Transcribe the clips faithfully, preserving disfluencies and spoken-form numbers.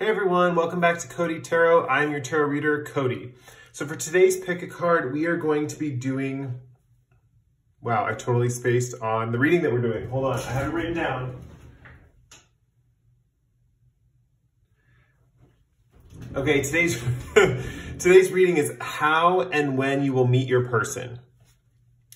Hey everyone, welcome back to Cody Tarot. I'm your tarot reader, Cody. So for today's pick a card, we are going to be doing, wow, I totally spaced on the reading that we're doing. Hold on, I have it written down. Okay, today's, today's reading is how and when you will meet your person.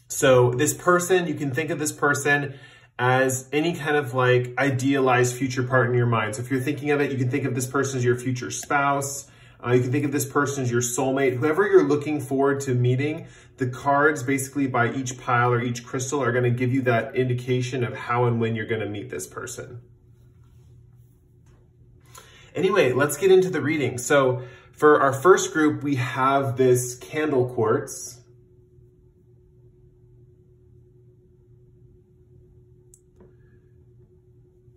So this person, you can think of this person as any kind of like idealized future part in your mind. So if you're thinking of it, you can think of this person as your future spouse. Uh, you can think of this person as your soulmate, whoever you're looking forward to meeting. The cards basically by each pile or each crystal are going to give you that indication of how and when you're going to meet this person. Anyway, let's get into the reading. So for our first group, we have this candle quartz.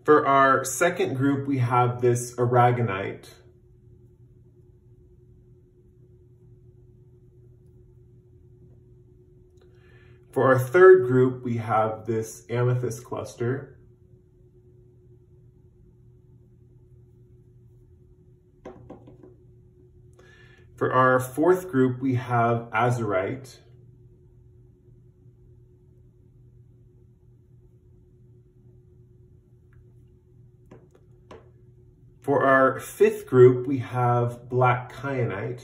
For our second group, we have this aragonite. For our third group, we have this amethyst cluster. For our fourth group, we have azurite. For our fifth group, we have black kyanite.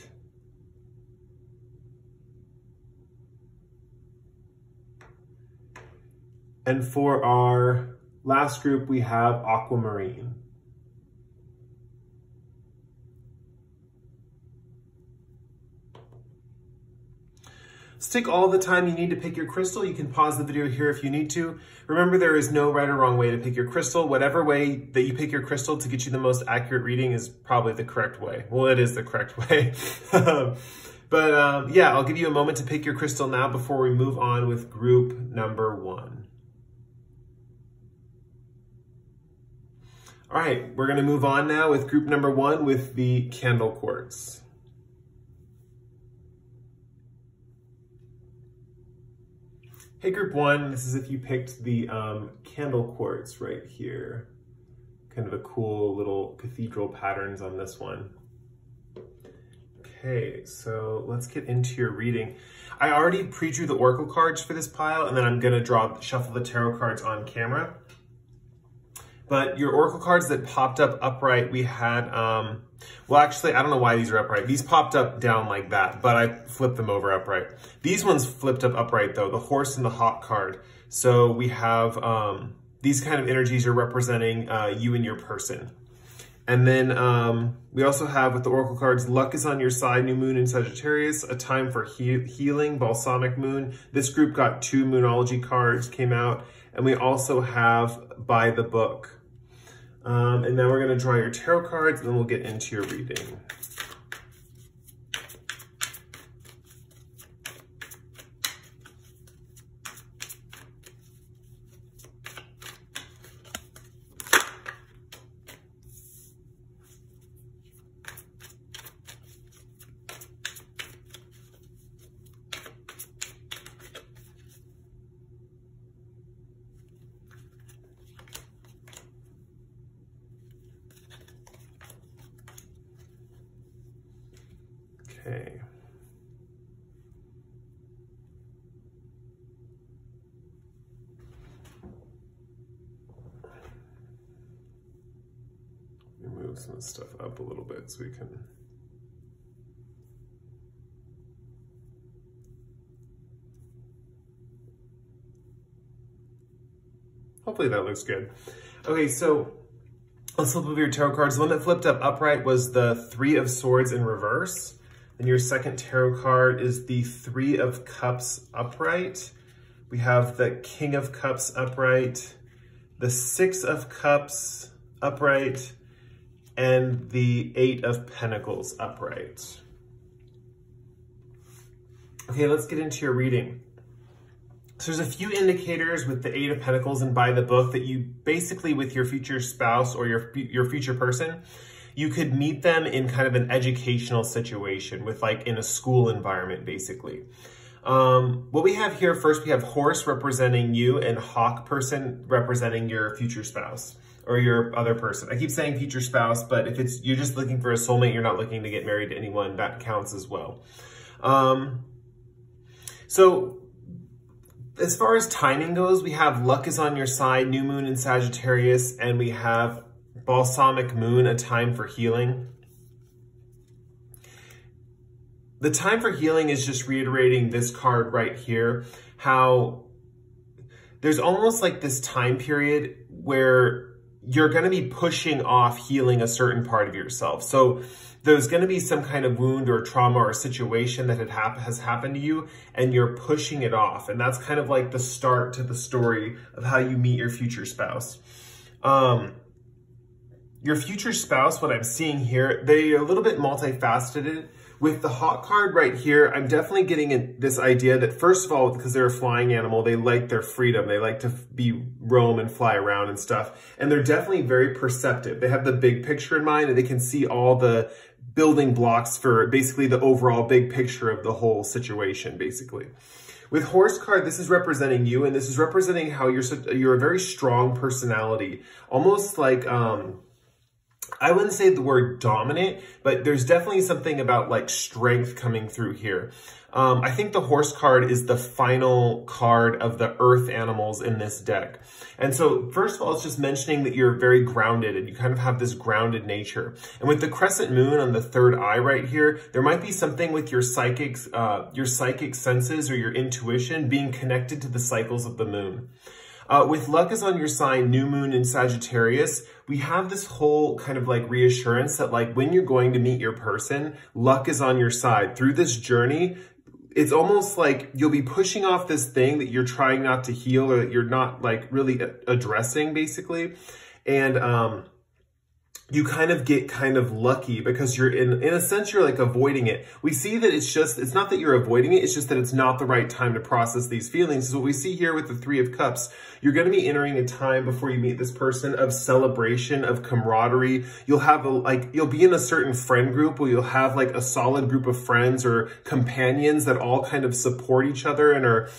And for our last group, we have aquamarine. Stick all the time you need to pick your crystal. You can pause the video here if you need to. Remember, there is no right or wrong way to pick your crystal. Whatever way that you pick your crystal to get you the most accurate reading is probably the correct way. Well, it is the correct way. But um, yeah, I'll give you a moment to pick your crystal now before we move on with group number one. All right, we're gonna move on now with group number one with the candle quartz. Hey, group one, this is if you picked the um, candle quartz right here. Kind of a cool little cathedral patterns on this one. Okay, so let's get into your reading. I already pre-drew the oracle cards for this pile, and then I'm gonna draw, shuffle the tarot cards on camera. But your oracle cards that popped up upright, we had, um, well, actually, I don't know why these are upright. These popped up down like that, but I flipped them over upright. These ones flipped up upright, though, the horse and the hawk card. So we have um, these kind of energies are representing uh, you and your person. And then um, we also have with the oracle cards, luck is on your side, new moon in Sagittarius, a time for he healing, balsamic moon. This group got two Moonology cards, came out. And we also have by the book. Um, and now we're going to draw your tarot cards, and then we'll get into your reading. Okay. Let me move some of this stuff up a little bit so we can. Hopefully that looks good. Okay, so let's flip over your tarot cards. The one that flipped up upright was the Three of Swords in reverse. And your second tarot card is the Three of Cups upright. We have the King of Cups upright, the Six of Cups upright, and the Eight of Pentacles upright. Okay, let's get into your reading. So there's a few indicators with the Eight of Pentacles and by the book that you basically with your future spouse or your, your future person, you could meet them in kind of an educational situation with like in a school environment, basically. Um, what we have here, first we have horse representing you and hawk person representing your future spouse. or your other person. I keep saying future spouse, but if it's you're just looking for a soulmate, you're not looking to get married to anyone, that counts as well. Um, so as far as timing goes, we have luck is on your side, new moon in Sagittarius, and we have balsamic moon, a time for healing. The time for healing is just reiterating this card right here, how there's almost like this time period where you're going to be pushing off healing a certain part of yourself. So there's going to be some kind of wound or trauma or situation that had hap has happened to you, and you're pushing it off. And that's kind of like the start to the story of how you meet your future spouse. Um, your future spouse, what I'm seeing here, they're a little bit multifaceted. With the hawk card right here, I'm definitely getting this idea that, first of all, because they're a flying animal, they like their freedom. They like to be roam and fly around and stuff. And they're definitely very perceptive. They have the big picture in mind, and they can see all the building blocks for basically the overall big picture of the whole situation, basically. With horse card, this is representing you, and this is representing how you're, you're a very strong personality, almost like... Um, I wouldn't say the word dominant, but there's definitely something about like strength coming through here. Um, I think the horse card is the final card of the earth animals in this deck. And so first of all, it's just mentioning that you're very grounded and you kind of have this grounded nature. And with the crescent moon on the third eye right here, there might be something with your psychic, uh, your psychic senses or your intuition being connected to the cycles of the moon. Uh, with luck is on your sign, new moon in Sagittarius, we have this whole kind of like reassurance that like when you're going to meet your person, luck is on your side. Through this journey, it's almost like you'll be pushing off this thing that you're trying not to heal or that you're not like really addressing basically. And um, you kind of get kind of lucky because you're in, in a sense, you're like avoiding it. We see that it's just, it's not that you're avoiding it. It's just that it's not the right time to process these feelings. So what we see here with the three of cups, you're going to be entering a time before you meet this person of celebration, of camaraderie. You'll have a, like, you'll be in a certain friend group where you'll have like a solid group of friends or companions that all kind of support each other and are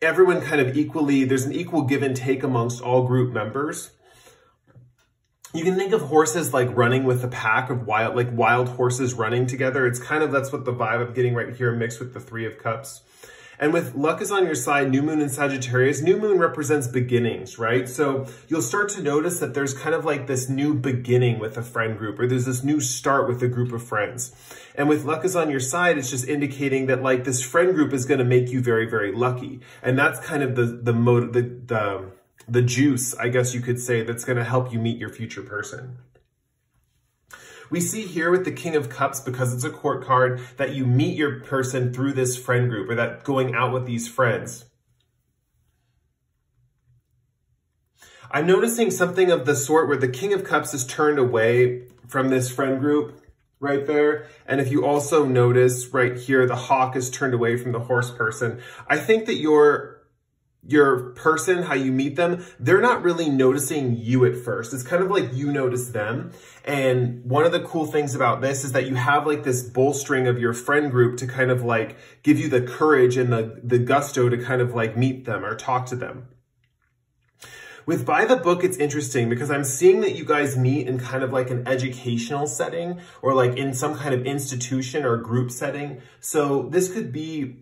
everyone kind of equally, there's an equal give and take amongst all group members. You can think of horses like running with a pack of wild, like wild horses running together. It's kind of, that's what the vibe I'm getting right here mixed with the three of cups. And with luck is on your side, new moon in Sagittarius, new moon represents beginnings, right? So you'll start to notice that there's kind of like this new beginning with a friend group, or there's this new start with a group of friends. And with luck is on your side, it's just indicating that like this friend group is going to make you very, very lucky. And that's kind of the, the mode, the, the, the juice, I guess you could say, that's going to help you meet your future person. We see here with the King of Cups, because it's a court card, that you meet your person through this friend group or that going out with these friends. I'm noticing something of the sort where the King of Cups is turned away from this friend group right there. And if you also notice right here, the hawk is turned away from the horse person. I think that you're your person, how you meet them, they're not really noticing you at first. It's kind of like you notice them. And one of the cool things about this is that you have like this bolstering of your friend group to kind of like give you the courage and the, the gusto to kind of like meet them or talk to them. With By the Book, it's interesting because I'm seeing that you guys meet in kind of like an educational setting or like in some kind of institution or group setting. So this could be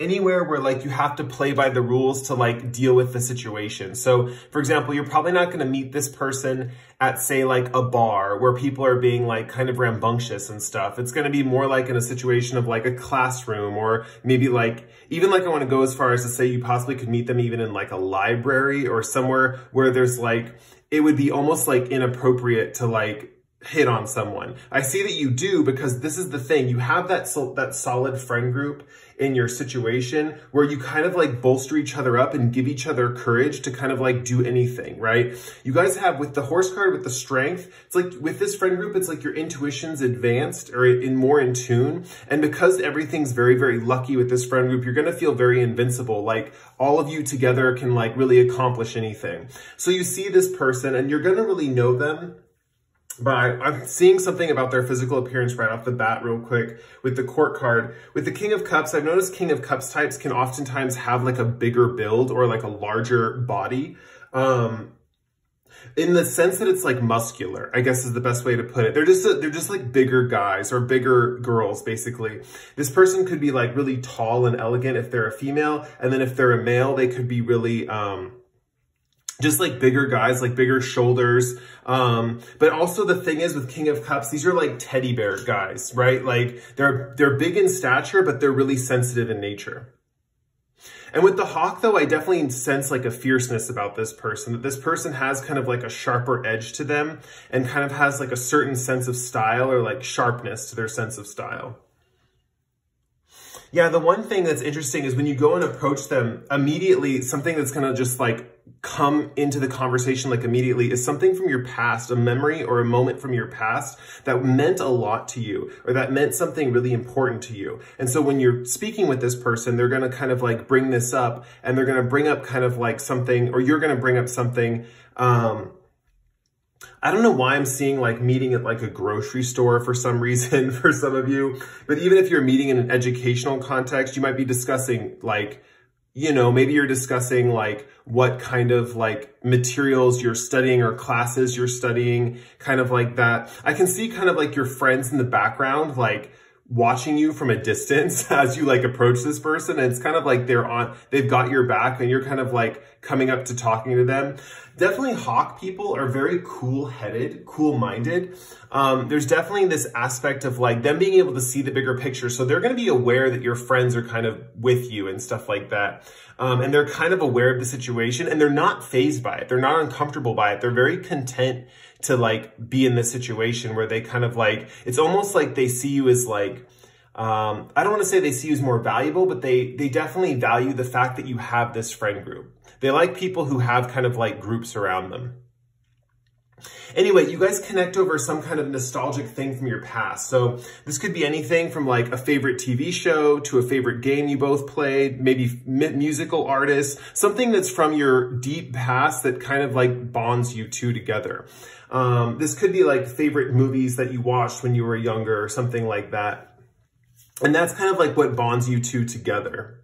anywhere where like you have to play by the rules to like deal with the situation. So for example, you're probably not going to meet this person at say like a bar where people are being like kind of rambunctious and stuff. It's going to be more like in a situation of like a classroom or maybe like even like I want to go as far as to say you possibly could meet them even in like a library or somewhere where there's like, it would be almost like inappropriate to like hit on someone. I see that you do because this is the thing. You have that, sol that solid friend group in your situation where you kind of like bolster each other up and give each other courage to kind of like do anything, right? You guys have with the horse card, with the strength, it's like with this friend group, it's like your intuition's advanced or in more in tune. And because everything's very, very lucky with this friend group, you're going to feel very invincible. Like all of you together can like really accomplish anything. So you see this person and you're going to really know them. But I, I'm seeing something about their physical appearance right off the bat real quick with the court card. With the King of Cups, I've noticed King of Cups types can oftentimes have like a bigger build or like a larger body. Um, in the sense that it's like muscular, I guess is the best way to put it. They're just, a, they're just like bigger guys or bigger girls, basically. This person could be like really tall and elegant if they're a female. And then if they're a male, they could be really, um, just like bigger guys, like bigger shoulders. Um, but also the thing is with King of Cups, these are like teddy bear guys, right? Like they're, they're big in stature, but they're really sensitive in nature. And with the hawk, though, I definitely sense like a fierceness about this person, that this person has kind of like a sharper edge to them and kind of has like a certain sense of style or like sharpness to their sense of style. Yeah, the one thing that's interesting is when you go and approach them, immediately something that's going to just like come into the conversation like immediately is something from your past, a memory or a moment from your past that meant a lot to you or that meant something really important to you. And so when you're speaking with this person, they're going to kind of like bring this up and they're going to bring up kind of like something, or you're going to bring up something. Um, I don't know why I'm seeing like meeting at like a grocery store for some reason for some of you, but even if you're meeting in an educational context, you might be discussing like, you know, maybe you're discussing like what kind of like materials you're studying or classes you're studying, kind of like that. I can see kind of like your friends in the background, like watching you from a distance as you like approach this person. And it's kind of like they're on, they've got your back and you're kind of like coming up to talking to them. Definitely hawk people are very cool headed, cool minded. Um, there's definitely this aspect of like them being able to see the bigger picture. So they're going to be aware that your friends are kind of with you and stuff like that. Um, and they're kind of aware of the situation and they're not fazed by it. They're not uncomfortable by it. They're very content to like be in this situation where they kind of like, it's almost like they see you as like, um, I don't want to say they see you as more valuable, but they, they definitely value the fact that you have this friend group. They like people who have kind of like groups around them. Anyway, you guys connect over some kind of nostalgic thing from your past. So this could be anything from like a favorite T V show to a favorite game you both played, maybe musical artists, something that's from your deep past that kind of like bonds you two together. Um, this could be like favorite movies that you watched when you were younger or something like that. And that's kind of like what bonds you two together.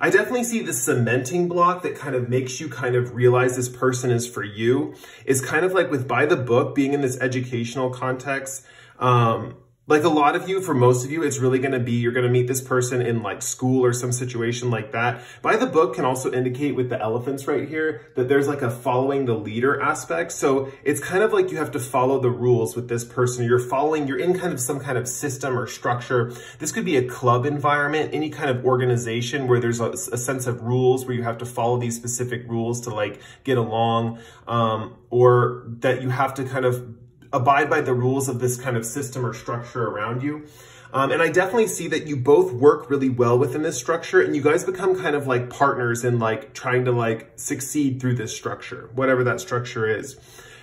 I definitely see the cementing block that kind of makes you kind of realize this person is for you. It's kind of like with by the book, being in this educational context. Um, like a lot of you, for most of you, it's really going to be, you're going to meet this person in like school or some situation like that. By the book can also indicate with the elephants right here that there's like a following the leader aspect. So it's kind of like you have to follow the rules with this person. You're following, you're in kind of some kind of system or structure. This could be a club environment, any kind of organization where there's a, a sense of rules where you have to follow these specific rules to like get along, um, or that you have to kind of abide by the rules of this kind of system or structure around you. Um, and I definitely see that you both work really well within this structure and you guys become kind of like partners in like trying to like succeed through this structure, whatever that structure is.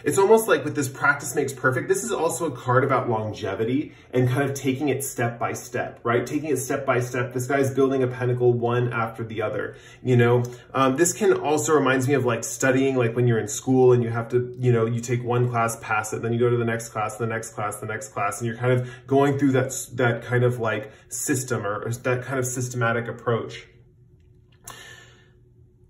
It's almost like with this practice makes perfect. This is also a card about longevity and kind of taking it step by step, right? Taking it step by step. This guy's building a pentacle one after the other, you know? Um, this can also reminds me of like studying, like when you're in school and you have to, you know, you take one class, pass it, then you go to the next class, the next class, the next class, and you're kind of going through that, that kind of like system or, or that kind of systematic approach.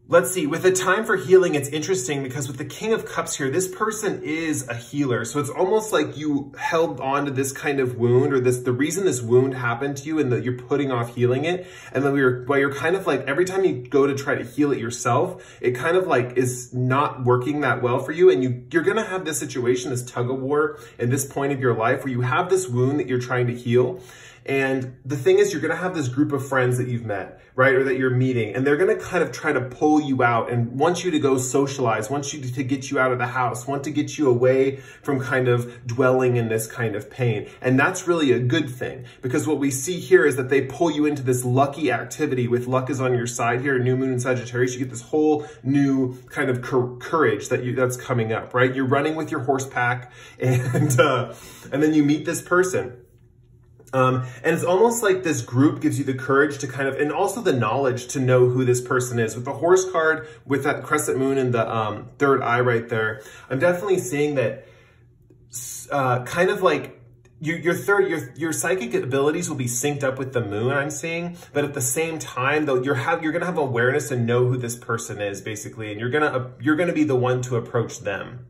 Let's see, with the time for healing, it's interesting because with the King of Cups here, this person is a healer. So it's almost like you held on to this kind of wound or this, the reason this wound happened to you and that you're putting off healing it. And then we were, while well, you're kind of like, every time you go to try to heal it yourself, it kind of like is not working that well for you. And you, you're going to have this situation, this tug of war at this point of your life where you have this wound that you're trying to heal. And the thing is, you're going to have this group of friends that you've met, right? Or that you're meeting, and they're going to kind of try to pull you out and want you to go socialize, want you to get you out of the house, want to get you away from kind of dwelling in this kind of pain. And that's really a good thing because what we see here is that they pull you into this lucky activity with luck is on your side here, New Moon in Sagittarius. You get this whole new kind of courage that you that's coming up, right? You're running with your horse pack and, uh, and then you meet this person. Um, and it's almost like this group gives you the courage to kind of, and also the knowledge to know who this person is. With the horse card, with that crescent moon and the um, third eye right there, I'm definitely seeing that uh, kind of like Your, your third, your, your psychic abilities will be synced up with the moon, I'm seeing, but at the same time, though, you're have you're gonna have awareness and know who this person is, basically, and you're gonna you're gonna be the one to approach them.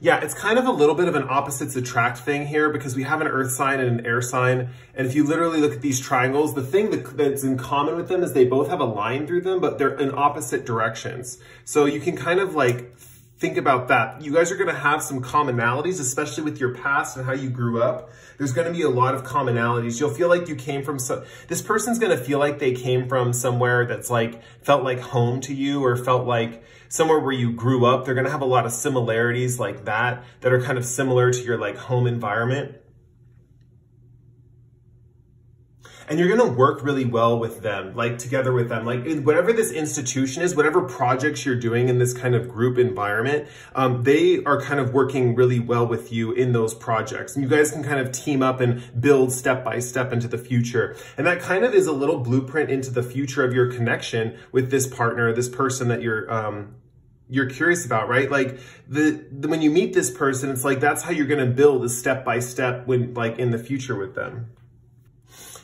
Yeah, it's kind of a little bit of an opposites attract thing here, because we have an earth sign and an air sign, and if you literally look at these triangles, the thing that, that's in common with them is they both have a line through them, but they're in opposite directions. So you can kind of like think about that. You guys are going to have some commonalities, especially with your past and how you grew up. There's going to be a lot of commonalities. You'll feel like you came from some, this person's going to feel like they came from somewhere that's like, felt like home to you, or felt like somewhere where you grew up. They're going to have a lot of similarities like that, that are kind of similar to your like home environment. And you're going to work really well with them, like together with them, like in whatever this institution is, whatever projects you're doing in this kind of group environment, um, they are kind of working really well with you in those projects. And you guys can kind of team up and build step by step into the future. And that kind of is a little blueprint into the future of your connection with this partner, this person that you're, um, you're curious about, right? Like the, the when you meet this person, it's like, that's how you're going to build a step by step when like in the future with them.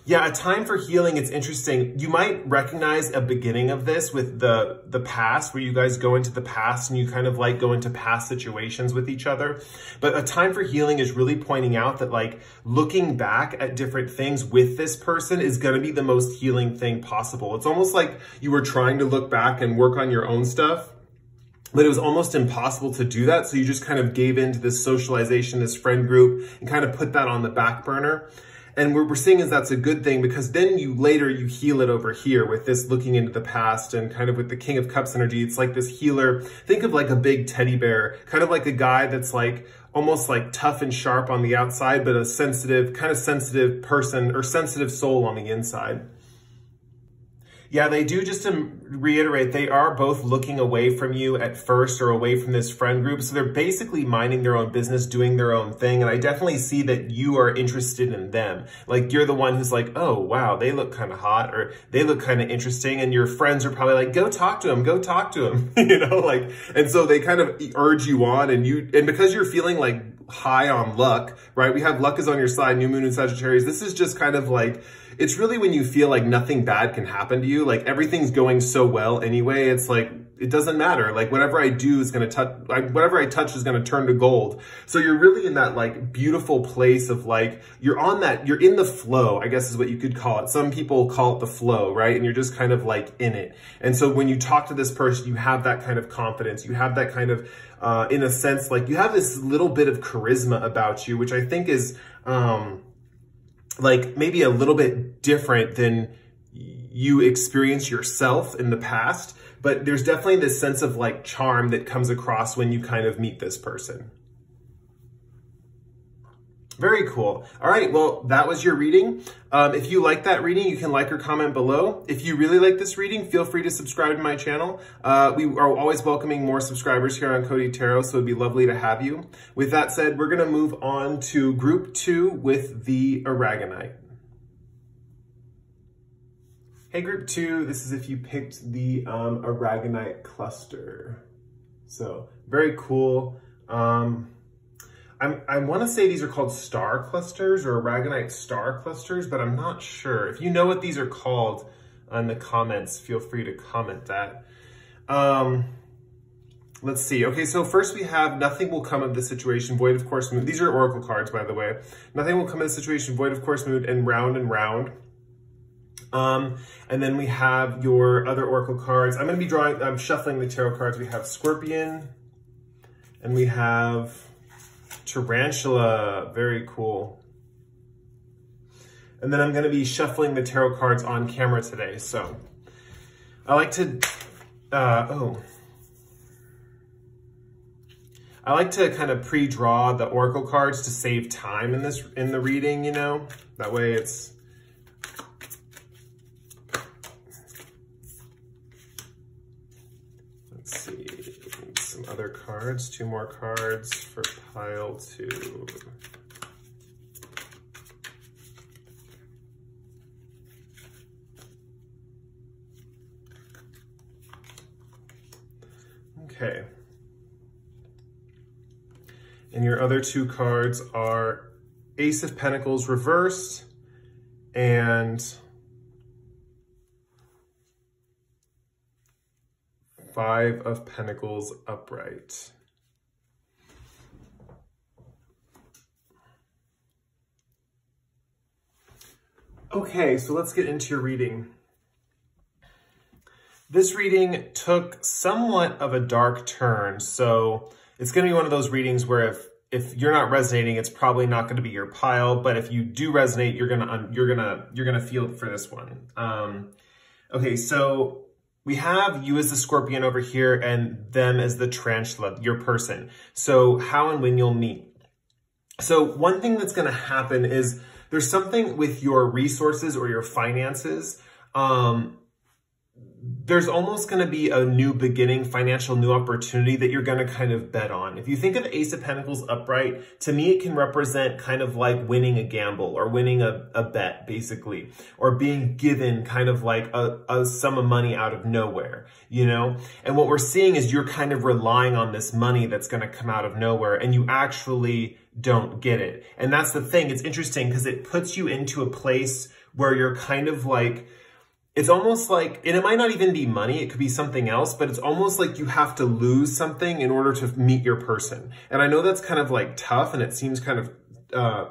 Yeah, a time for healing. It's interesting. You might recognize a beginning of this with the, the past, where you guys go into the past and you kind of like go into past situations with each other. But a time for healing is really pointing out that like looking back at different things with this person is going to be the most healing thing possible. It's almost like you were trying to look back and work on your own stuff, but it was almost impossible to do that. So you just kind of gave in to this socialization, this friend group, and kind of put that on the back burner. And what we're seeing is that's a good thing, because then you later, you heal it over here with this looking into the past, and kind of with the King of Cups energy. It's like this healer. Think of like a big teddy bear, kind of like a guy that's like almost like tough and sharp on the outside, but a sensitive, kind of sensitive person or sensitive soul on the inside. Yeah, they do, just to reiterate, they are both looking away from you at first, or away from this friend group. So they're basically minding their own business, doing their own thing. And I definitely see that you are interested in them. Like you're the one who's like, oh, wow, they look kind of hot, or they look kind of interesting. And your friends are probably like, go talk to them, go talk to them, you know, like, and so they kind of urge you on, and you, and because you're feeling like high on luck, right? We have luck is on your side, new moon in Sagittarius. This is just kind of like, it's really when you feel like nothing bad can happen to you. Like everything's going so well anyway. It's like, it doesn't matter. Like whatever I do is going to touch, like, whatever I touch is going to turn to gold. So you're really in that like beautiful place of like, you're on that, you're in the flow, I guess is what you could call it. Some people call it the flow, right? And you're just kind of like in it. And so when you talk to this person, you have that kind of confidence. You have that kind of, uh, in a sense, like you have this little bit of charisma about you, which I think is, um, like maybe a little bit different than you experience yourself in the past, but there's definitely this sense of like charm that comes across when you kind of meet this person. Very cool. All right, well, that was your reading. Um, if you like that reading, you can like or comment below. If you really like this reading, feel free to subscribe to my channel. Uh, we are always welcoming more subscribers here on Cody Tarot, so it'd be lovely to have you. With that said, we're gonna move on to group two with the aragonite. Hey, group two, this is if you picked the um, aragonite cluster. So very cool. Um, I'm, I want to say these are called star clusters, or aragonite star clusters, but I'm not sure. If you know what these are called in the comments, feel free to comment that. Um, let's see. Okay, so first we have nothing will come of this situation, void of course mood. These are oracle cards, by the way. Nothing will come of this situation, void of course mood, and round and round. Um, and then we have your other oracle cards. I'm going to be drawing, I'm shuffling the tarot cards. We have Scorpion, and we have Tarantula. Very cool. And then I'm going to be shuffling the tarot cards on camera today. So I like to, uh, oh, I like to kind of pre-draw the oracle cards to save time in this, in the reading, you know, that way it's, let's see, some other cards, two more cards for pile two. Okay. And your other two cards are Ace of Pentacles reversed and Five of Pentacles upright. Okay, so let's get into your reading. This reading took somewhat of a dark turn, so it's going to be one of those readings where if if you're not resonating, it's probably not going to be your pile. But if you do resonate, you're gonna you're gonna you're gonna feel it for this one. Um, okay, so we have you as the Scorpion over here, and them as the Tarantula, your person. So how and when you'll meet. So one thing that's going to happen is there's something with your resources or your finances. Um, there's almost going to be a new beginning, financial new opportunity that you're going to kind of bet on. If you think of Ace of Pentacles upright, to me, it can represent kind of like winning a gamble or winning a, a bet, basically, or being given kind of like a, a sum of money out of nowhere, you know? And what we're seeing is you're kind of relying on this money that's going to come out of nowhere, and you actually don't get it. And that's the thing. It's interesting because it puts you into a place where you're kind of like, it's almost like, and it might not even be money, it could be something else, but it's almost like you have to lose something in order to meet your person. And I know that's kind of like tough and it seems kind of uh,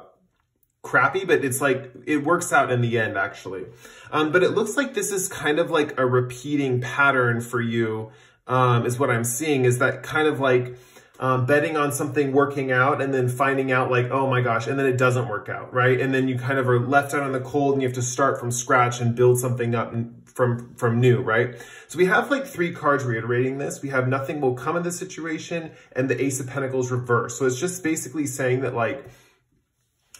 crappy, but it's like, it works out in the end actually. Um, but it looks like this is kind of like a repeating pattern for you, um, is what I'm seeing, is that kind of like um, betting on something working out and then finding out like, oh my gosh, and then it doesn't work out, right? And then you kind of are left out in the cold and you have to start from scratch and build something up from, from new, right? So we have like three cards reiterating this. We have nothing will come in this situation and the Ace of Pentacles reversed. So it's just basically saying that like,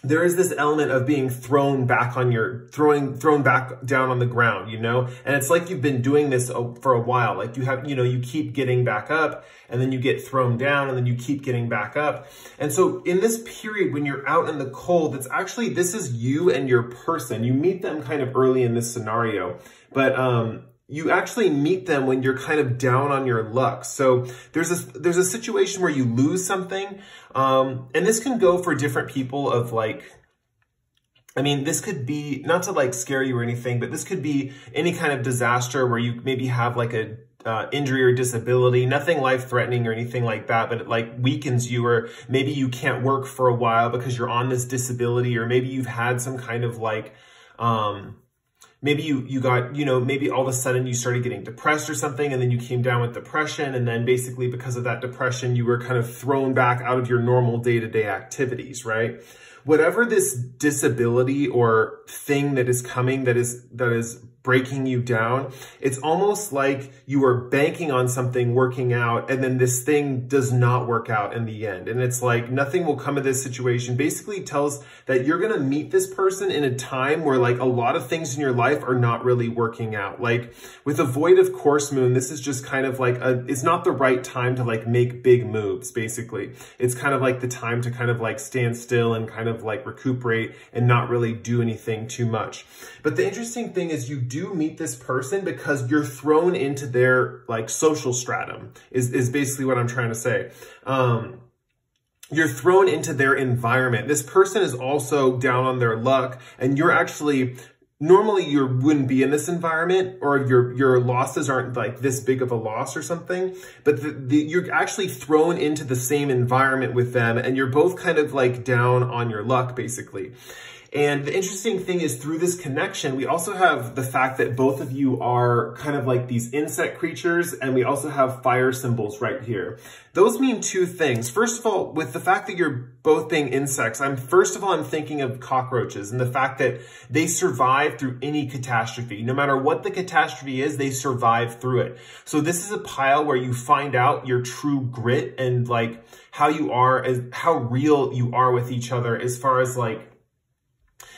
there is this element of being thrown back on your, throwing, thrown back down on the ground, you know? And it's like you've been doing this for a while. Like you have, you know, you keep getting back up and then you get thrown down and then you keep getting back up. And so in this period, when you're out in the cold, it's actually, this is you and your person. You meet them kind of early in this scenario, but, um, you actually meet them when you're kind of down on your luck. So there's a, there's a situation where you lose something. Um, and this can go for different people of like, I mean, this could be, not to like scare you or anything, but this could be any kind of disaster where you maybe have like a uh, injury or disability, nothing life-threatening or anything like that, but it like weakens you, or maybe you can't work for a while because you're on this disability, or maybe you've had some kind of like, um, Maybe you, you got, you know, maybe all of a sudden you started getting depressed or something, and then you came down with depression. And then basically because of that depression, you were kind of thrown back out of your normal day-to-day activities, right? Whatever this disability or thing that is coming that is, that is breaking you down, it's almost like you are banking on something working out, and then this thing does not work out in the end. And it's like nothing will come of this situation. Basically tells that you're going to meet this person in a time where like a lot of things in your life are not really working out. Like with a void of course moon, this is just kind of like a, it's not the right time to like make big moves. Basically, it's kind of like the time to kind of like stand still and kind of like recuperate and not really do anything too much. But the interesting thing is you do meet this person because you're thrown into their like social stratum is, is basically what I'm trying to say. Um, you're thrown into their environment. This person is also down on their luck, and you're actually, normally you wouldn't be in this environment, or your, your losses aren't like this big of a loss or something, but the, the, you're actually thrown into the same environment with them, and you're both kind of like down on your luck basically. And the interesting thing is through this connection, we also have the fact that both of you are kind of like these insect creatures, and we also have fire symbols right here. Those mean two things. First of all, with the fact that you're both being insects, I'm first of all, I'm thinking of cockroaches and the fact that they survive through any catastrophe. No matter what the catastrophe is, they survive through it. So this is a pile where you find out your true grit and like how you are, as how real you are with each other, as far as like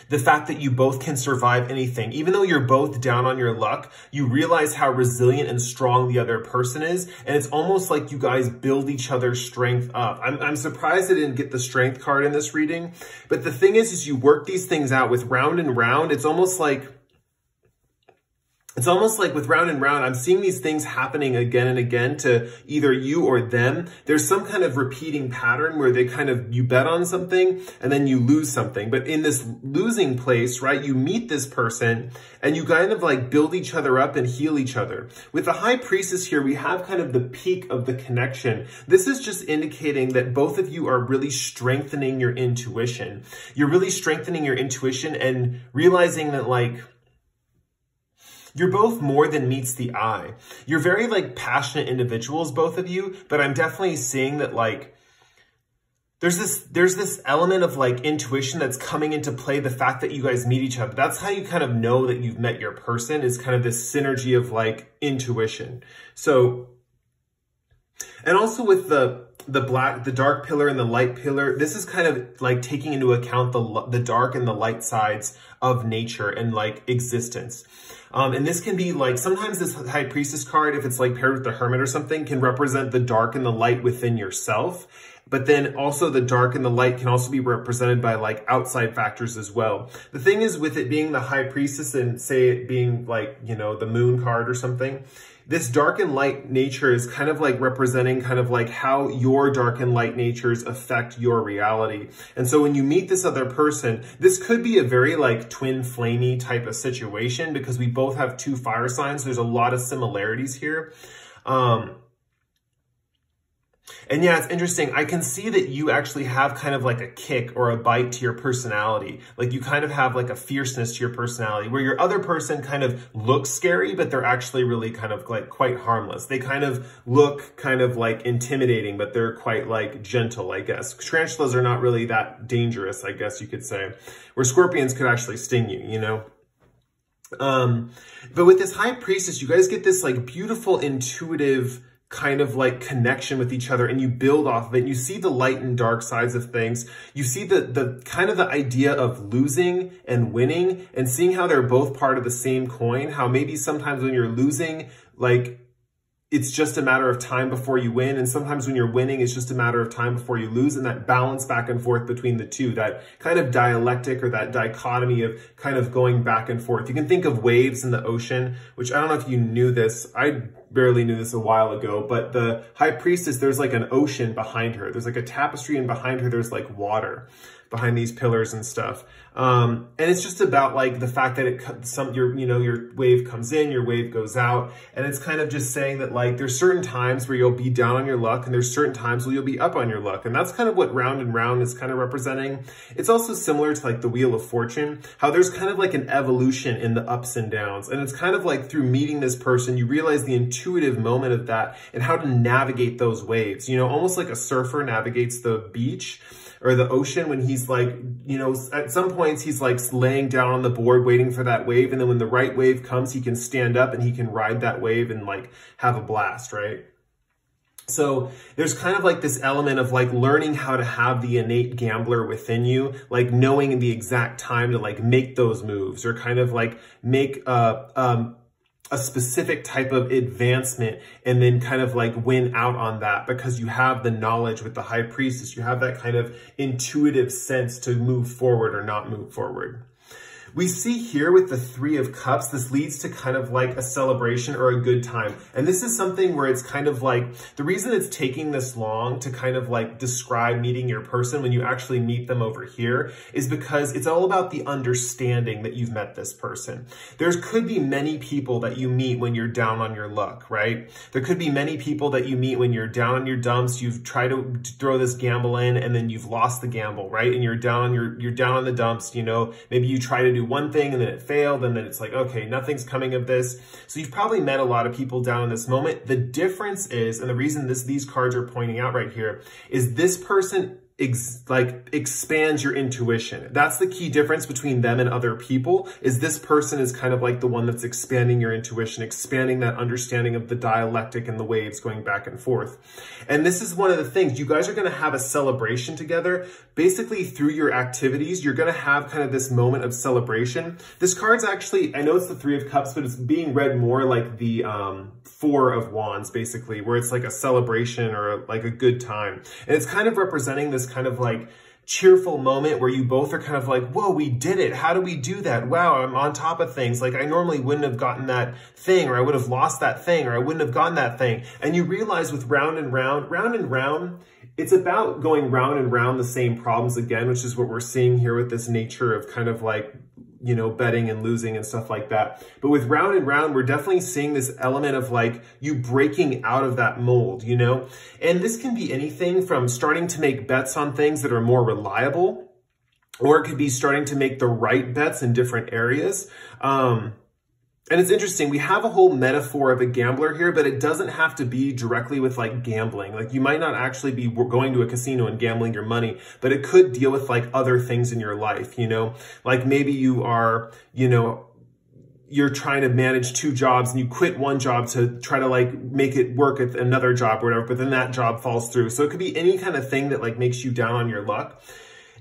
the fact that you both can survive anything. Even though you're both down on your luck, you realize how resilient and strong the other person is. And it's almost like you guys build each other's strength up. I'm, I'm surprised I didn't get the strength card in this reading. But the thing is, is you work these things out with round and round. It's almost like it's almost like with round and round, I'm seeing these things happening again and again to either you or them. There's some kind of repeating pattern where they kind of, you bet on something and then you lose something. But in this losing place, right, you meet this person and you kind of like build each other up and heal each other. With the High Priestess here, we have kind of the peak of the connection. This is just indicating that both of you are really strengthening your intuition. You're really strengthening your intuition and realizing that like, you're both more than meets the eye. You're very like passionate individuals, both of you, but I'm definitely seeing that like there's this there's this element of like intuition that's coming into play, the fact that you guys meet each other. That's how you kind of know that you've met your person, is kind of this synergy of like intuition. So, and also with the the black, the dark pillar and the light pillar, this is kind of like taking into account the, the dark and the light sides of nature and like existence. Um, and this can be like, sometimes this High Priestess card, if it's like paired with the Hermit or something, can represent the dark and the light within yourself. But then also the dark and the light can also be represented by like outside factors as well. The thing is with it being the High Priestess and say it being like, you know, the moon card or something, this dark and light nature is kind of like representing kind of like how your dark and light natures affect your reality. And so when you meet this other person, this could be a very like twin flamey type of situation because we both have two fire signs. There's a lot of similarities here. Um, And yeah, it's interesting. I can see that you actually have kind of like a kick or a bite to your personality. Like you kind of have like a fierceness to your personality where your other person kind of looks scary, but they're actually really kind of like quite harmless. They kind of look kind of like intimidating, but they're quite like gentle, I guess. Tarantulas are not really that dangerous, I guess you could say, where scorpions could actually sting you, you know? Um, but with this High Priestess, you guys get this like beautiful, intuitive kind of like connection with each other and you build off of it. You see the light and dark sides of things. You see the, the kind of the idea of losing and winning and seeing how they're both part of the same coin, how maybe sometimes when you're losing, like it's just a matter of time before you win. And sometimes when you're winning, it's just a matter of time before you lose. And that balance back and forth between the two, that kind of dialectic or that dichotomy of kind of going back and forth. You can think of waves in the ocean, which I don't know if you knew this. I barely knew this a while ago, but the High Priestess, there's like an ocean behind her. There's like a tapestry, and behind her, there's like water behind these pillars and stuff. Um, and it's just about like the fact that it some your you know your wave comes in, your wave goes out, and it's kind of just saying that like there's certain times where you'll be down on your luck, and there's certain times where you'll be up on your luck, and that's kind of what round and round is kind of representing. It's also similar to like the Wheel of Fortune, how there's kind of like an evolution in the ups and downs, and it's kind of like through meeting this person, you realize the intuition intuitive moment of that and how to navigate those waves, you know, almost like a surfer navigates the beach or the ocean when he's like, you know, at some points he's like laying down on the board waiting for that wave. And then when the right wave comes, he can stand up and he can ride that wave and like have a blast, right? So there's kind of like this element of like learning how to have the innate gambler within you, like knowing the exact time to like make those moves or kind of like make, uh, um, a specific type of advancement and then kind of like win out on that because you have the knowledge with the High Priestess. You have that kind of intuitive sense to move forward or not move forward. We see here with the Three of Cups, this leads to kind of like a celebration or a good time. And this is something where it's kind of like, the reason it's taking this long to kind of like describe meeting your person when you actually meet them over here is because it's all about the understanding that you've met this person. There could be many people that you meet when you're down on your luck, right? There could be many people that you meet when you're down on your dumps, you've tried to throw this gamble in and then you've lost the gamble, right? And you're down on your, you're down on the dumps, you know, maybe you try to do one thing and then it failed and then it's like, okay, nothing's coming of this. So you've probably met a lot of people down in this moment. The difference is, and the reason this these cards are pointing out right here, is this person ex like expands your intuition. That's the key difference between them and other people, is this person is kind of like the one that's expanding your intuition, expanding that understanding of the dialectic and the waves going back and forth. And this is one of the things, you guys are going to have a celebration together. Basically through your activities, you're going to have kind of this moment of celebration. This card's actually, I know it's the Three of Cups, but it's being read more like the um, Four of Wands, basically, where it's like a celebration or like a good time. And it's kind of representing this kind of like cheerful moment where you both are kind of like, whoa, we did it. How do we do that? Wow, I'm on top of things. Like I normally wouldn't have gotten that thing, or I would have lost that thing, or I wouldn't have gotten that thing. And you realize with round and round, round and round, it's about going round and round the same problems again, which is what we're seeing here with this nature of kind of like, you know, betting and losing and stuff like that. But with round and round, we're definitely seeing this element of like you breaking out of that mold, you know? And this can be anything from starting to make bets on things that are more reliable, or it could be starting to make the right bets in different areas. Um, And it's interesting, we have a whole metaphor of a gambler here, but it doesn't have to be directly with like gambling. Like you might not actually be going to a casino and gambling your money, but it could deal with like other things in your life, you know? Like maybe you are, you know, you're trying to manage two jobs and you quit one job to try to like make it work at another job or whatever, but then that job falls through. So it could be any kind of thing that like makes you down on your luck.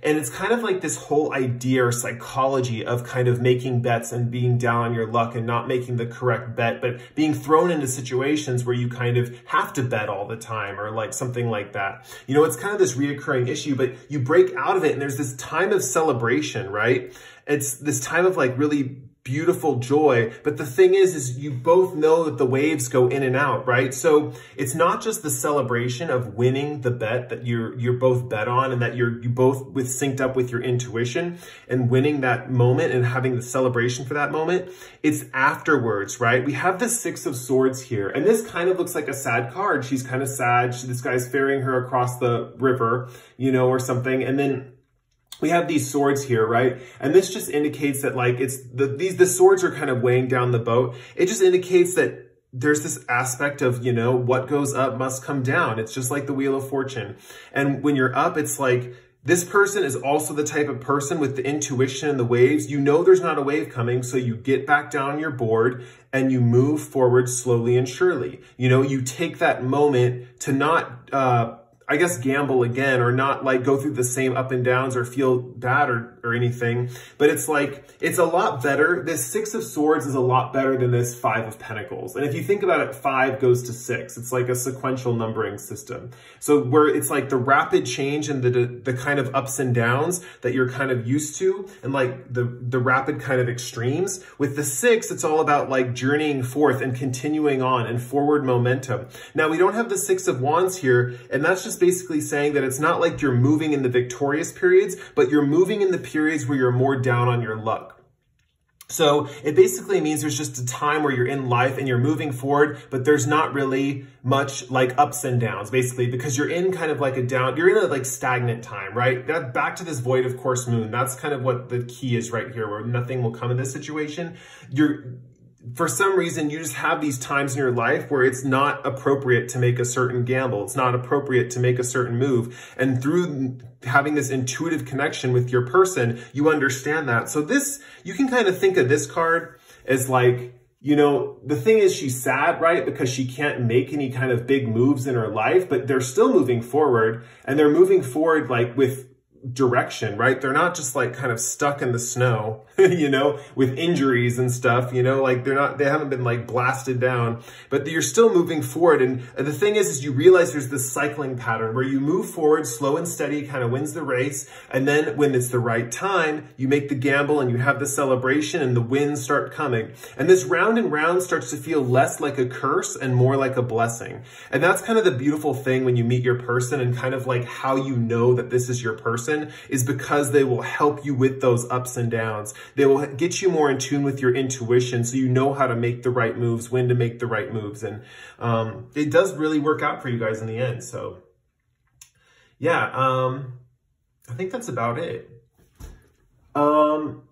And it's kind of like this whole idea or psychology of kind of making bets and being down on your luck and not making the correct bet, but being thrown into situations where you kind of have to bet all the time or like something like that. You know, it's kind of this reoccurring issue, but you break out of it and there's this time of celebration, right? It's this time of like really beautiful joy. But the thing is, is you both know that the waves go in and out, right? So it's not just the celebration of winning the bet that you're, you're both bet on and that you're, you both with synced up with your intuition and winning that moment and having the celebration for that moment. It's afterwards, right? We have the Six of Swords here, and this kind of looks like a sad card. She's kind of sad. She, this guy's ferrying her across the river, you know, or something. And then we have these swords here, right? And this just indicates that like it's the, these, the swords are kind of weighing down the boat. It just indicates that there's this aspect of, you know, what goes up must come down. It's just like the Wheel of Fortune. And when you're up, it's like, this person is also the type of person with the intuition and the waves. You know there's not a wave coming, so you get back down on your board and you move forward slowly and surely. You know, you take that moment to not, uh, I guess, gamble again, or not like go through the same up and downs or feel bad or, or anything. But it's like, it's a lot better. This Six of Swords is a lot better than this Five of Pentacles. And if you think about it, five goes to six. It's like a sequential numbering system. So where it's like the rapid change and the, the kind of ups and downs that you're kind of used to, and like the, the rapid kind of extremes. With the six, it's all about like journeying forth and continuing on and forward momentum. Now we don't have the Six of Wands here, and that's just basically saying that it's not like you're moving in the victorious periods, but you're moving in the periods where you're more down on your luck. So it basically means there's just a time where you're in life and you're moving forward, but there's not really much like ups and downs, basically, because you're in kind of like a down, you're in a like stagnant time, right? That, back to this void of course moon, that's kind of what the key is right here, where nothing will come in this situation. You're For some reason, you just have these times in your life where it's not appropriate to make a certain gamble. It's not appropriate to make a certain move. And through having this intuitive connection with your person, you understand that. So this, you can kind of think of this card as like, you know, the thing is she's sad, right? Because she can't make any kind of big moves in her life, but they're still moving forward, and they're moving forward like with direction, right? They're not just like kind of stuck in the snow, you know, with injuries and stuff, you know, like they're not, they haven't been like blasted down, but you're still moving forward. And the thing is, is you realize there's this cycling pattern where you move forward, slow and steady kind of wins the race. And then when it's the right time, you make the gamble and you have the celebration and the wins start coming. And this round and round starts to feel less like a curse and more like a blessing. And that's kind of the beautiful thing when you meet your person, and kind of like how you know that this is your person, is because they will help you with those ups and downs. They will get you more in tune with your intuition, so you know how to make the right moves, when to make the right moves. And um, it does really work out for you guys in the end. So yeah, um, I think that's about it. Um,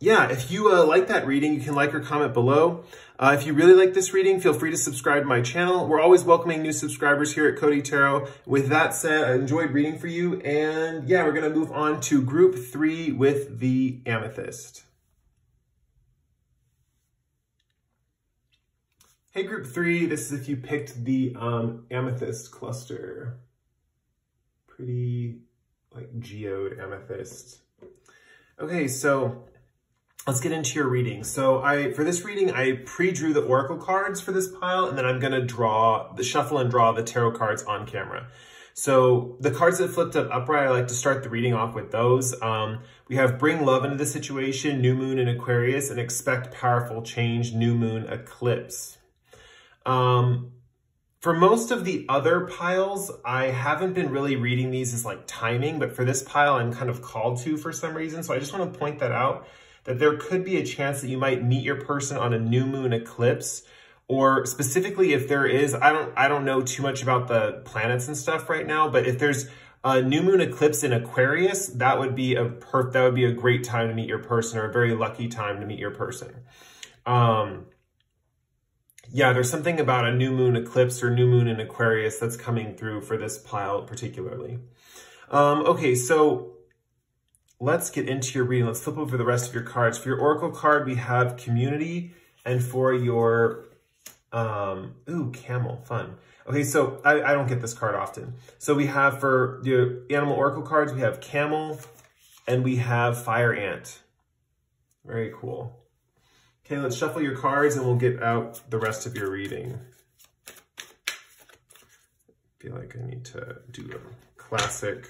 yeah, if you uh, like that reading, you can like or comment below. Uh, if you really like this reading, feel free to subscribe to my channel. We're always welcoming new subscribers here at Cody Tarot. With that said, I enjoyed reading for you. And yeah, we're going to move on to group three with the amethyst. Hey, group three. This is if you picked the um, amethyst cluster. Pretty like geode amethyst. Okay, so let's get into your reading. So I, for this reading, I pre-drew the oracle cards for this pile, and then I'm gonna draw, the shuffle and draw the tarot cards on camera. So the cards that flipped up upright, I like to start the reading off with those. Um, we have bring love into the situation, new moon in Aquarius, and expect powerful change, new moon eclipse. Um, for most of the other piles, I haven't been really reading these as like timing, but for this pile, I'm kind of called to for some reason. So I just want to point that out, that there could be a chance that you might meet your person on a new moon eclipse, or specifically if there is, I don't, I don't know too much about the planets and stuff right now, but if there's a new moon eclipse in Aquarius, that would be a perf that would be a great time to meet your person, or a very lucky time to meet your person. Um, yeah, there's something about a new moon eclipse or new moon in Aquarius that's coming through for this pile particularly. Um, okay, so let's get into your reading. Let's flip over the rest of your cards. For your Oracle card, we have community, and for your, um, ooh, camel, fun. Okay, so I, I don't get this card often. So we have for the animal Oracle cards, we have camel, and we have fire ant. Very cool. Okay, let's shuffle your cards and we'll get out the rest of your reading. I feel like I need to do a classic.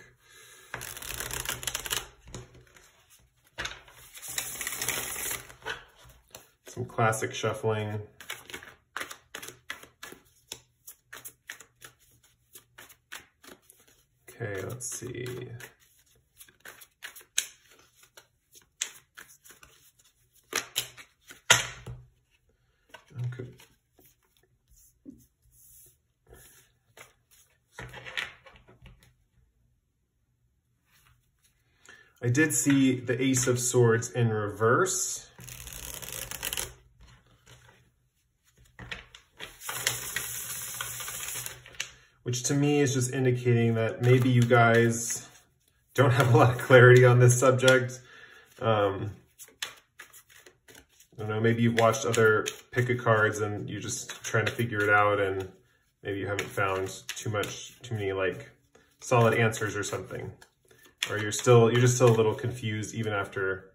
Some classic shuffling. Okay, let's see. Okay. I did see the Ace of Swords in reverse. Which to me is just indicating that maybe you guys don't have a lot of clarity on this subject. Um, I don't know, maybe you've watched other pick-a cards and you're just trying to figure it out, and maybe you haven't found too much, too many like solid answers or something. Or you're still, you're just still a little confused even after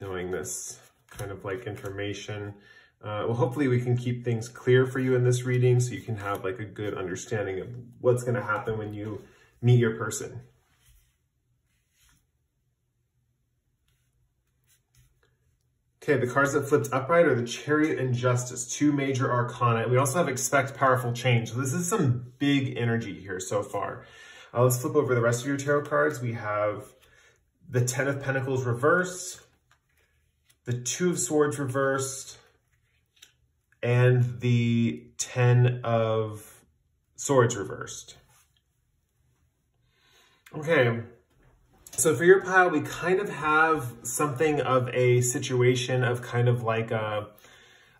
knowing this kind of like information. Uh, well, hopefully we can keep things clear for you in this reading so you can have like a good understanding of what's going to happen when you meet your person. Okay, the cards that flipped upright are the Chariot and Justice, two major arcana. We also have expect powerful change. So this is some big energy here so far. Uh, let's flip over the rest of your tarot cards. We have the Ten of Pentacles reversed, the Two of Swords reversed, and the Ten of Swords reversed. Okay, so for your pile, we kind of have something of a situation of kind of like a,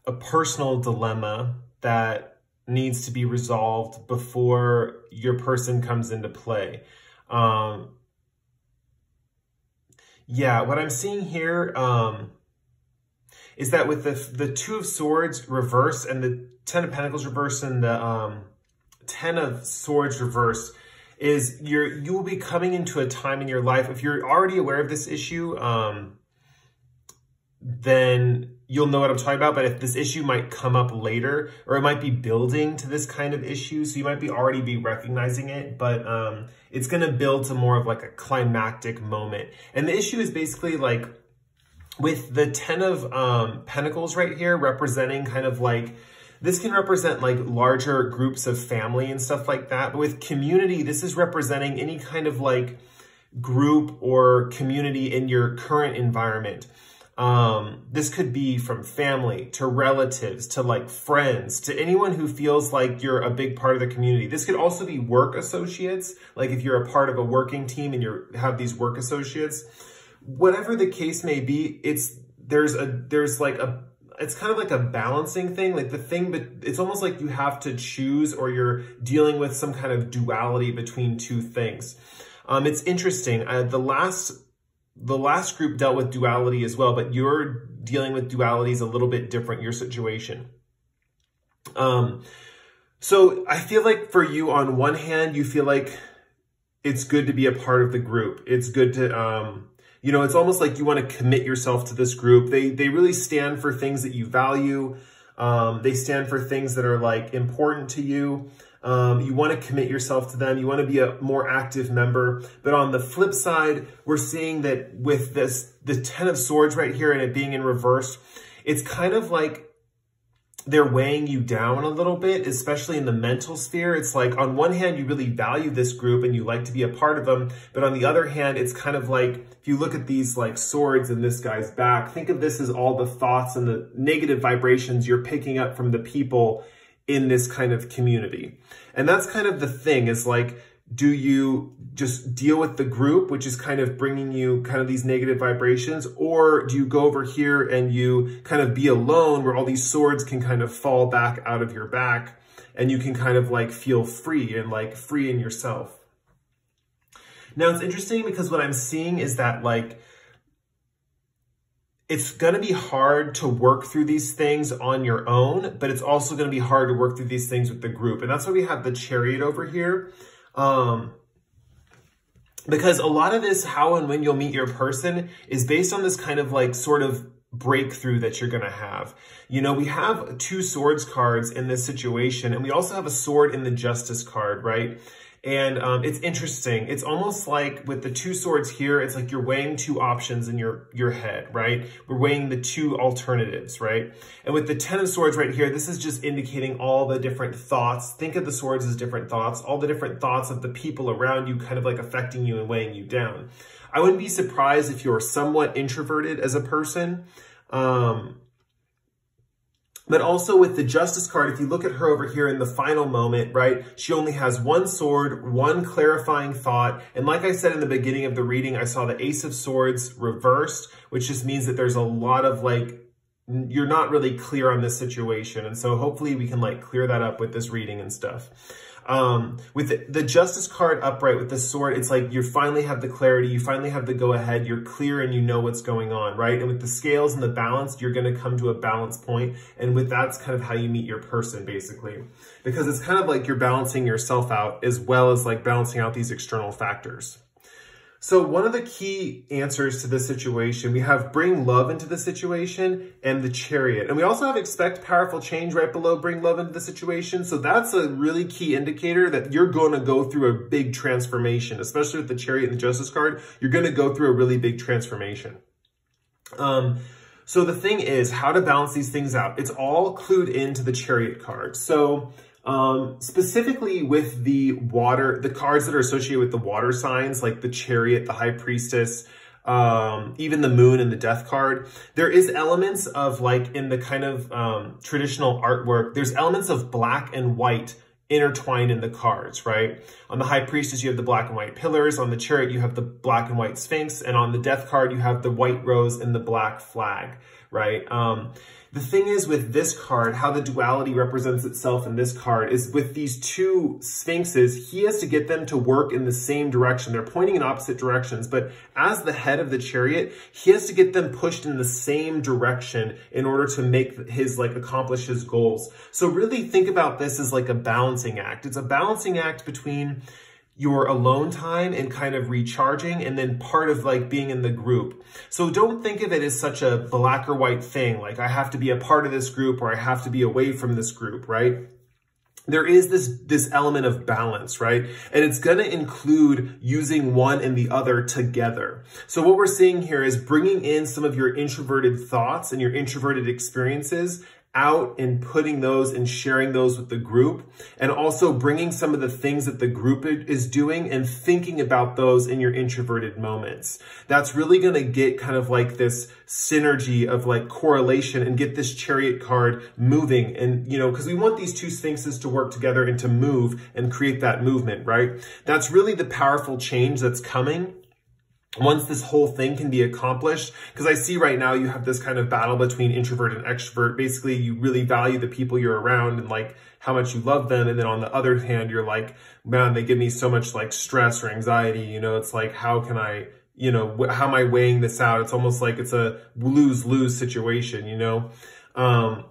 a personal dilemma that needs to be resolved before your person comes into play. Um, yeah, what I'm seeing here, um, is that with the the Two of Swords reversed and the Ten of Pentacles reversed and the um, Ten of Swords reversed, is you're, you will be coming into a time in your life, if you're already aware of this issue, um, then you'll know what I'm talking about. But if this issue might come up later, or it might be building to this kind of issue, so you might be already be recognizing it, but um, it's going to build to more of like a climactic moment. And the issue is basically like, with the Ten of um, Pentacles right here representing kind of like, this can represent like larger groups of family and stuff like that. But with community, this is representing any kind of like group or community in your current environment. Um, this could be from family to relatives to like friends to anyone who feels like you're a big part of the community. This could also be work associates. Like if you're a part of a working team and you have these work associates. Whatever the case may be, it's, there's a, there's like a, it's kind of like a balancing thing, like the thing, but it's almost like you have to choose, or you're dealing with some kind of duality between two things. Um, it's interesting. Uh, the last, the last group dealt with duality as well, but you're dealing with dualities a little bit different, your situation. Um, so I feel like for you, on one hand, you feel like it's good to be a part of the group. It's good to, um, you know, it's almost like you want to commit yourself to this group. They they really stand for things that you value. Um, they stand for things that are like important to you. Um, you want to commit yourself to them. You want to be a more active member. But on the flip side, we're seeing that with this, the Ten of Swords right here and it being in reverse, it's kind of like they're weighing you down a little bit, especially in the mental sphere. It's like, on one hand, you really value this group and you like to be a part of them. But on the other hand, it's kind of like, if you look at these like swords in this guy's back, think of this as all the thoughts and the negative vibrations you're picking up from the people in this kind of community. And that's kind of the thing, is like, do you just deal with the group, which is kind of bringing you kind of these negative vibrations, or do you go over here and you kind of be alone where all these swords can kind of fall back out of your back and you can kind of like feel free and like free in yourself? Now, it's interesting because what I'm seeing is that like, it's going to be hard to work through these things on your own, but it's also going to be hard to work through these things with the group. And that's why we have the Chariot over here. Um, because a lot of this, how and when you'll meet your person, is based on this kind of like sort of breakthrough that you're going to have. You know, we have two swords cards in this situation, and we also have a sword in the Justice card, right? And um, it's interesting. It's almost like with the two swords here, it's like you're weighing two options in your, your head, right? We're weighing the two alternatives, right? And with the Ten of Swords right here, this is just indicating all the different thoughts. Think of the swords as different thoughts, all the different thoughts of the people around you kind of like affecting you and weighing you down. I wouldn't be surprised if you're somewhat introverted as a person. Um, But also with the Justice card, if you look at her over here in the final moment, right, she only has one sword, one clarifying thought. And like I said in the beginning of the reading, I saw the Ace of Swords reversed, which just means that there's a lot of like, you're not really clear on this situation. And so hopefully we can like clear that up with this reading and stuff. Um, with the, the Justice card upright with the sword, it's like you finally have the clarity, you finally have the go-ahead, you're clear and you know what's going on, right? And with the Scales and the Balance, you're going to come to a balance point. And with that's kind of how you meet your person, basically. Because it's kind of like you're balancing yourself out as well as like balancing out these external factors. So one of the key answers to this situation, we have bring love into the situation and the Chariot. And we also have expect powerful change right below bring love into the situation. So that's a really key indicator that you're going to go through a big transformation, especially with the Chariot and the Justice card. You're going to go through a really big transformation. Um, so the thing is how to balance these things out. It's all clued into the Chariot card. So Um, specifically with the water, the cards that are associated with the water signs, like the Chariot, the High Priestess, um, even the Moon and the Death card, there is elements of like in the kind of, um, traditional artwork, there's elements of black and white intertwined in the cards, right? On the High Priestess, you have the black and white pillars. On the Chariot, you have the black and white Sphinx. And on the Death card, you have the white rose and the black flag, right? Um, The thing is with this card, how the duality represents itself in this card is with these two sphinxes, he has to get them to work in the same direction. They're pointing in opposite directions, but as the head of the Chariot, he has to get them pushed in the same direction in order to make his, like, accomplish his goals. So really think about this as like a balancing act. It's a balancing act between your alone time and kind of recharging and then part of like being in the group. So don't think of it as such a black or white thing. Like I have to be a part of this group or I have to be away from this group, right? There is this, this element of balance, right? And it's going to include using one and the other together. So what we're seeing here is bringing in some of your introverted thoughts and your introverted experiences out and putting those and sharing those with the group, and also bringing some of the things that the group is doing and thinking about those in your introverted moments. That's really going to get kind of like this synergy of like correlation and get this Chariot card moving. And, you know, because we want these two sphinxes to work together and to move and create that movement, right? That's really the powerful change that's coming once this whole thing can be accomplished. Because I see right now you have this kind of battle between introvert and extrovert. Basically, you really value the people you're around and like how much you love them. And then on the other hand, you're like, man, they give me so much like stress or anxiety. You know, it's like, how can I, you know, how am I weighing this out? It's almost like it's a lose-lose situation, you know? Um,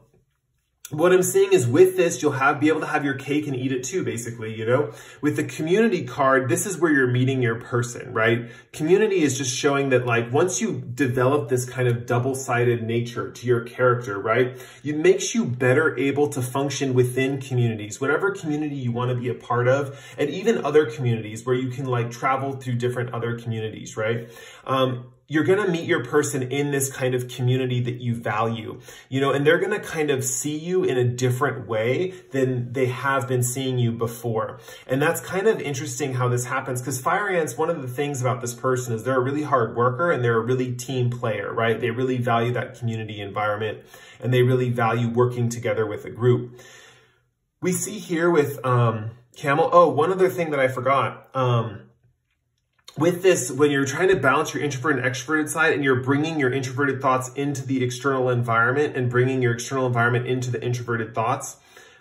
what I'm saying is with this, you'll have be able to have your cake and eat it too, basically, you know? With the community card, this is where you're meeting your person, right? Community is just showing that, like, once you develop this kind of double-sided nature to your character, right? It makes you better able to function within communities, whatever community you want to be a part of, and even other communities where you can, like, travel through different other communities, right? Um, you're going to meet your person in this kind of community that you value, you know, and they're going to kind of see you in a different way than they have been seeing you before. And that's kind of interesting how this happens, because fire ants, one of the things about this person is they're a really hard worker and they're a really team player, right? They really value that community environment and they really value working together with a group. We see here with um, camel. Oh, one other thing that I forgot. Um, With this, when you're trying to balance your introvert and extroverted side and you're bringing your introverted thoughts into the external environment and bringing your external environment into the introverted thoughts,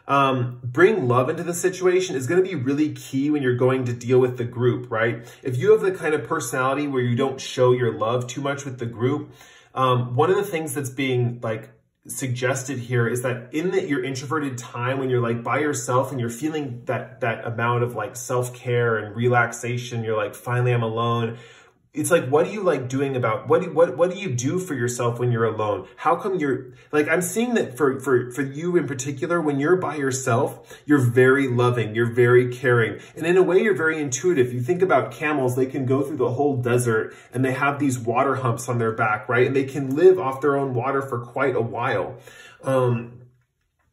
um, bring love into the situation is going to be really key when you're going to deal with the group, right? If you have the kind of personality where you don't show your love too much with the group, um, one of the things that's being, like, suggested here is that in that your introverted time, when you're, like, by yourself and you're feeling that that amount of, like, self-care and relaxation, you're like, finally I'm alone. It's like, what do you like doing about what do, what what do you do for yourself when you're alone? How come you're, like, I'm seeing that for for for you in particular, when you're by yourself, you're very loving, you're very caring, and in a way you're very intuitive. You think about camels, they can go through the whole desert and they have these water humps on their back, right? And they can live off their own water for quite a while. Um,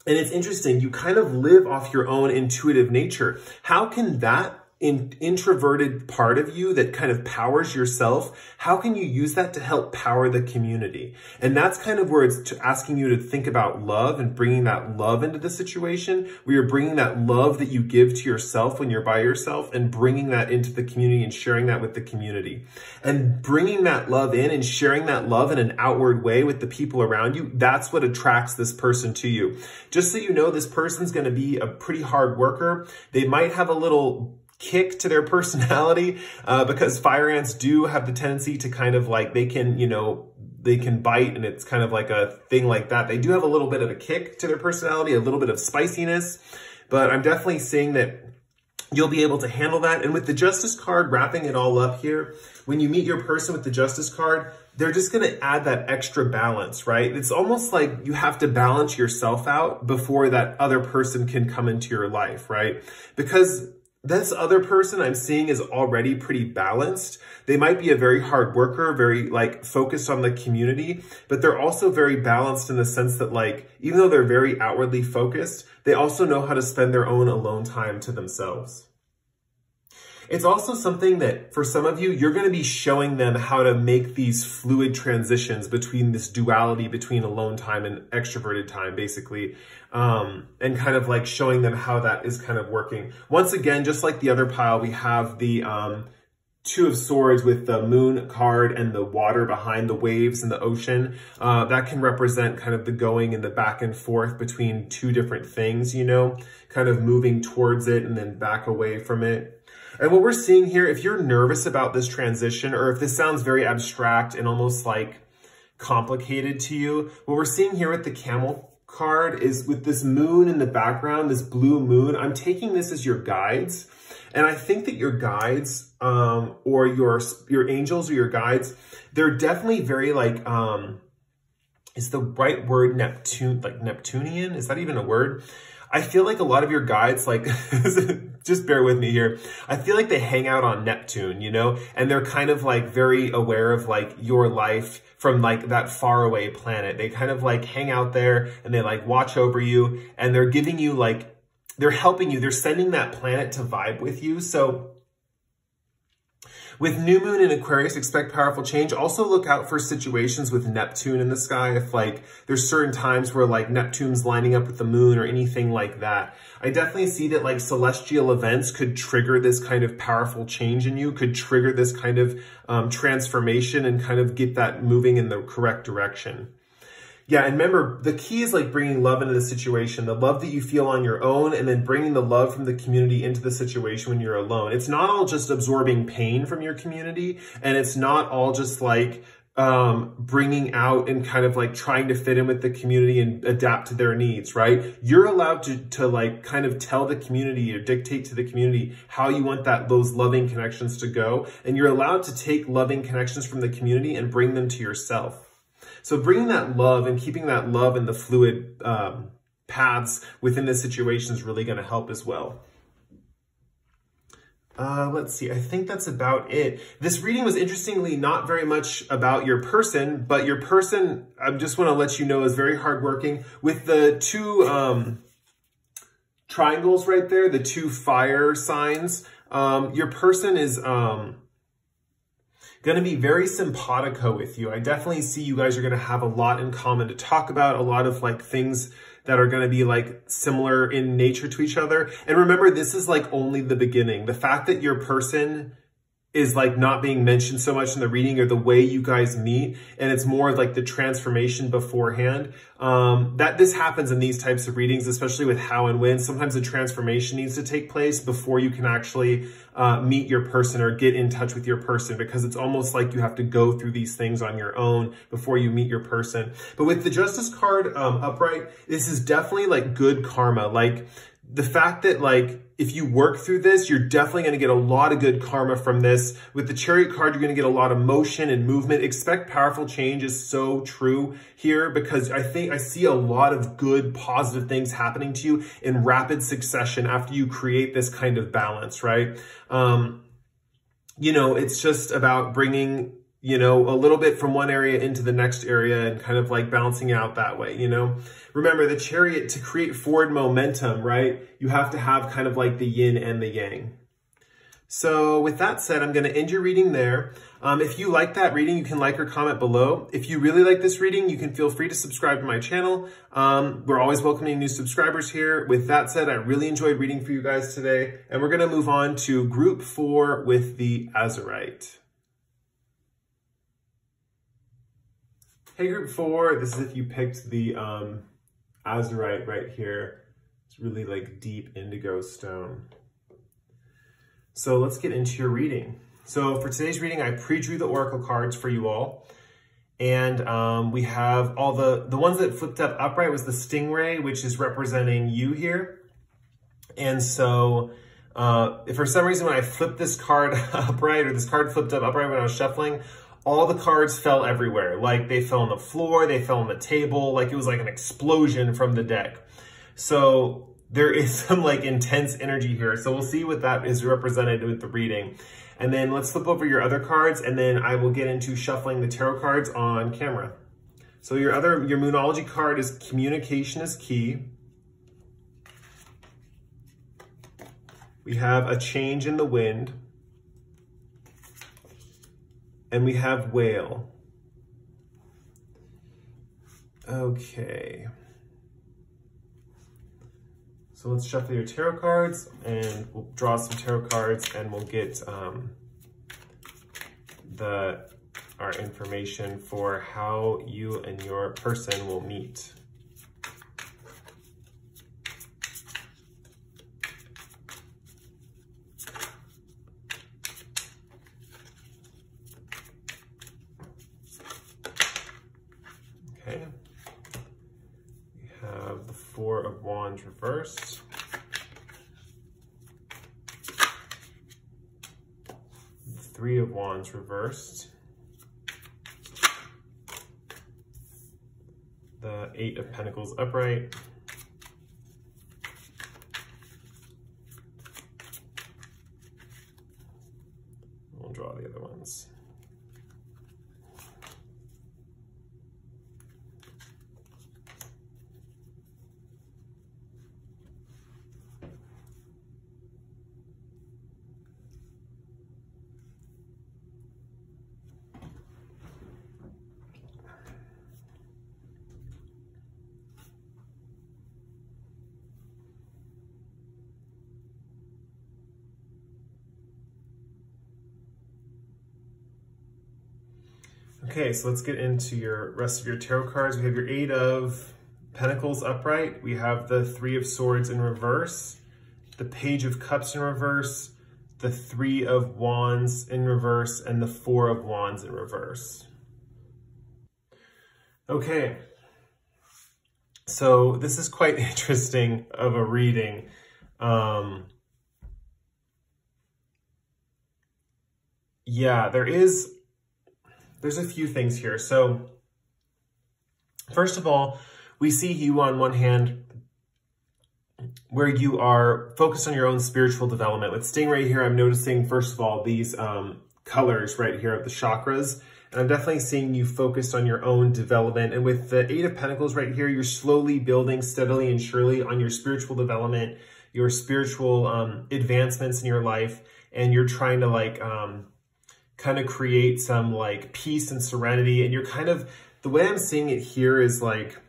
and it's interesting, you kind of live off your own intuitive nature. How can that In introverted part of you that kind of powers yourself, how can you use that to help power the community? And that's kind of where it's asking you to think about love and bringing that love into the situation, where you're bringing that love that you give to yourself when you're by yourself and bringing that into the community and sharing that with the community. And bringing that love in and sharing that love in an outward way with the people around you, that's what attracts this person to you. Just so you know, this person's going to be a pretty hard worker. They might have a little kick to their personality, uh, because fire ants do have the tendency to kind of, like, they can, you know, they can bite, and it's kind of like a thing like that. They do have a little bit of a kick to their personality, a little bit of spiciness, but I'm definitely seeing that you'll be able to handle that. And with the Justice card, wrapping it all up here, when you meet your person with the Justice card, they're just going to add that extra balance, right? It's almost like you have to balance yourself out before that other person can come into your life, right? Because this other person I'm seeing is already pretty balanced. They might be a very hard worker, very, like, focused on the community, but they're also very balanced in the sense that, like, even though they're very outwardly focused, they also know how to spend their own alone time to themselves. It's also something that for some of you, you're going to be showing them how to make these fluid transitions between this duality between alone time and extroverted time, basically, um, and kind of, like, showing them how that is kind of working. Once again, just like the other pile, we have the um, Two of Swords with the moon card and the water behind the waves in the ocean. Uh, that can represent kind of the going and the back and forth between two different things, you know, kind of moving towards it and then back away from it. And what we're seeing here, if you're nervous about this transition, or if this sounds very abstract and almost, like, complicated to you, what we're seeing here with the camel card is with this moon in the background, this blue moon, I'm taking this as your guides. And I think that your guides, um, or your, your angels or your guides, they're definitely very, like, um, is the right word Neptune, like Neptunian? Is that even a word? I feel like a lot of your guides, like, just bear with me here. I feel like they hang out on Neptune, you know, and they're kind of, like, very aware of, like, your life from, like, that faraway planet. They kind of, like, hang out there and they, like, watch over you, and they're giving you, like, they're helping you. They're sending that planet to vibe with you. So with New Moon in Aquarius, expect powerful change. Also look out for situations with Neptune in the sky. If, like, there's certain times where, like, Neptune's lining up with the moon or anything like that. I definitely see that, like, celestial events could trigger this kind of powerful change in you, could trigger this kind of um, transformation and kind of get that moving in the correct direction. Yeah, and remember, the key is, like, bringing love into the situation, the love that you feel on your own, and then bringing the love from the community into the situation when you're alone. It's not all just absorbing pain from your community, and it's not all just, like, um, bringing out and kind of like trying to fit in with the community and adapt to their needs, right? You're allowed to, to like kind of tell the community or dictate to the community how you want that, those loving connections to go. And you're allowed to take loving connections from the community and bring them to yourself. So bringing that love and keeping that love in the fluid um, paths within the situation is really going to help as well. Uh, let's see, I think that's about it. This reading was interestingly not very much about your person, but your person, I just want to let you know, is very hardworking. With the two um, triangles right there, the two fire signs, um, your person is um, going to be very simpatico with you. I definitely see you guys are going to have a lot in common to talk about, a lot of like things that are going to be like similar in nature to each other. And remember, this is like only the beginning. The fact that your person is like not being mentioned so much in the reading or the way you guys meet, and it's more like the transformation beforehand, um, that this happens in these types of readings, especially with how and when. Sometimes the transformation needs to take place before you can actually uh, meet your person or get in touch with your person, because it's almost like you have to go through these things on your own before you meet your person. But with the Justice card um, upright, this is definitely like good karma. Like the fact that like, if you work through this, you're definitely going to get a lot of good karma from this. With the Chariot card, you're going to get a lot of motion and movement. Expect powerful change is so true here, because I think I see a lot of good, positive things happening to you in rapid succession after you create this kind of balance, right? Um, you know, it's just about bringing, you know, a little bit from one area into the next area and kind of like balancing out that way, you know? Remember, the Chariot, to create forward momentum, right? You have to have kind of like the yin and the yang. So with that said, I'm going to end your reading there. Um, if you like that reading, you can like or comment below. If you really like this reading, you can feel free to subscribe to my channel. Um, we're always welcoming new subscribers here. With that said, I really enjoyed reading for you guys today, and we're going to move on to group four with the azurite. Hey, group four, this is if you picked the um, azurite right here. It's really like deep indigo stone. So let's get into your reading. So for today's reading, I pre-drew the oracle cards for you all. And um, we have all the, the ones that flipped up upright was the stingray, which is representing you here. And so uh, if for some reason when I flipped this card upright, or this card flipped up upright when I was shuffling, all the cards fell everywhere. Like they fell on the floor, they fell on the table, like it was like an explosion from the deck. So there is some like intense energy here. So we'll see what that is represented with the reading. And then let's flip over your other cards, and then I will get into shuffling the tarot cards on camera. So your other, your Moonology card is communication is key. We have a change in the wind. And we have whale. Okay. So let's shuffle your tarot cards, and we'll draw some tarot cards, and we'll get um, the our information for how you and your person will meet. Four of Wands reversed. Three of Wands reversed. The Eight of Pentacles upright. We'll draw the other ones. Okay, so let's get into your rest of your tarot cards. We have your Eight of Pentacles upright. We have the Three of Swords in reverse, the Page of Cups in reverse, the Three of Wands in reverse, and the Four of Wands in reverse. Okay, so this is quite interesting of a reading. Um, yeah, there is, there's a few things here. So first of all, we see you on one hand where you are focused on your own spiritual development. With Stingray here, I'm noticing, first of all, these um, colors right here of the chakras. And I'm definitely seeing you focused on your own development. And with the Eight of Pentacles right here, you're slowly building steadily and surely on your spiritual development, your spiritual um, advancements in your life. And you're trying to like um, kind of create some like peace and serenity. And you're kind of, the way I'm seeing it here is like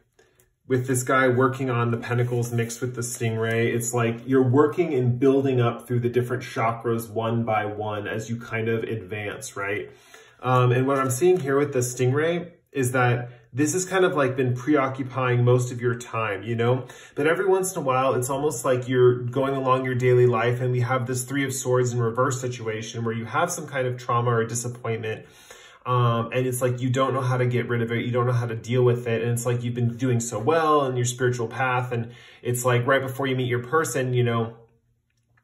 with this guy working on the Pentacles mixed with the Stingray, it's like you're working and building up through the different chakras one by one as you kind of advance, right? Um, and what I'm seeing here with the Stingray is that this has kind of like been preoccupying most of your time, you know, but every once in a while, it's almost like you're going along your daily life and we have this Three of Swords in reverse situation where you have some kind of trauma or disappointment. Um, and it's like, you don't know how to get rid of it. You don't know how to deal with it. And it's like, you've been doing so well in your spiritual path. And it's like right before you meet your person, you know,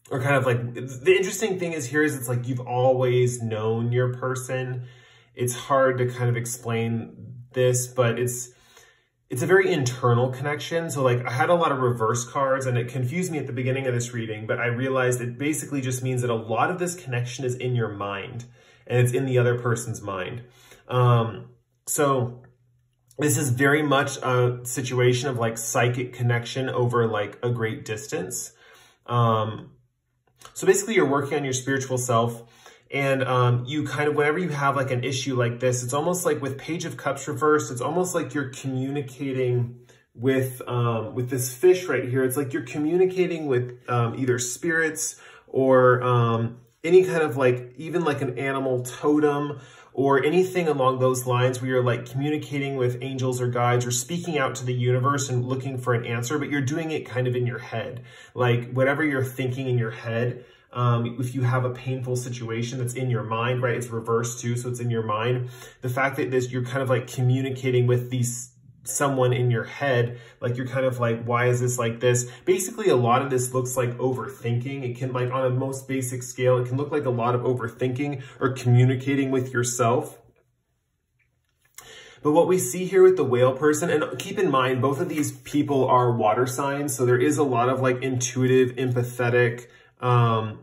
or kind of like, the interesting thing is here is it's like you've always known your person. It's hard to kind of explain this, but it's it's a very internal connection. So like I had a lot of reverse cards and it confused me at the beginning of this reading, but I realized it basically just means that a lot of this connection is in your mind and it's in the other person's mind. Um, so this is very much a situation of like psychic connection over like a great distance. Um, So basically you're working on your spiritual self and um, you kind of, whenever you have like an issue like this, it's almost like with Page of Cups reversed, it's almost like you're communicating with, um, with this fish right here. It's like you're communicating with um, either spirits or um, any kind of like, even like an animal totem or anything along those lines where you're like communicating with angels or guides or speaking out to the universe and looking for an answer, but you're doing it kind of in your head. Like whatever you're thinking in your head, um, if you have a painful situation that's in your mind, right? It's reversed too, so it's in your mind. The fact that this, you're kind of like communicating with these someone in your head, like you're kind of like, why is this like this? Basically, a lot of this looks like overthinking. It can like on a most basic scale, it can look like a lot of overthinking or communicating with yourself. But what we see here with the whale person, and keep in mind, both of these people are water signs. So there is a lot of like intuitive, empathetic, um,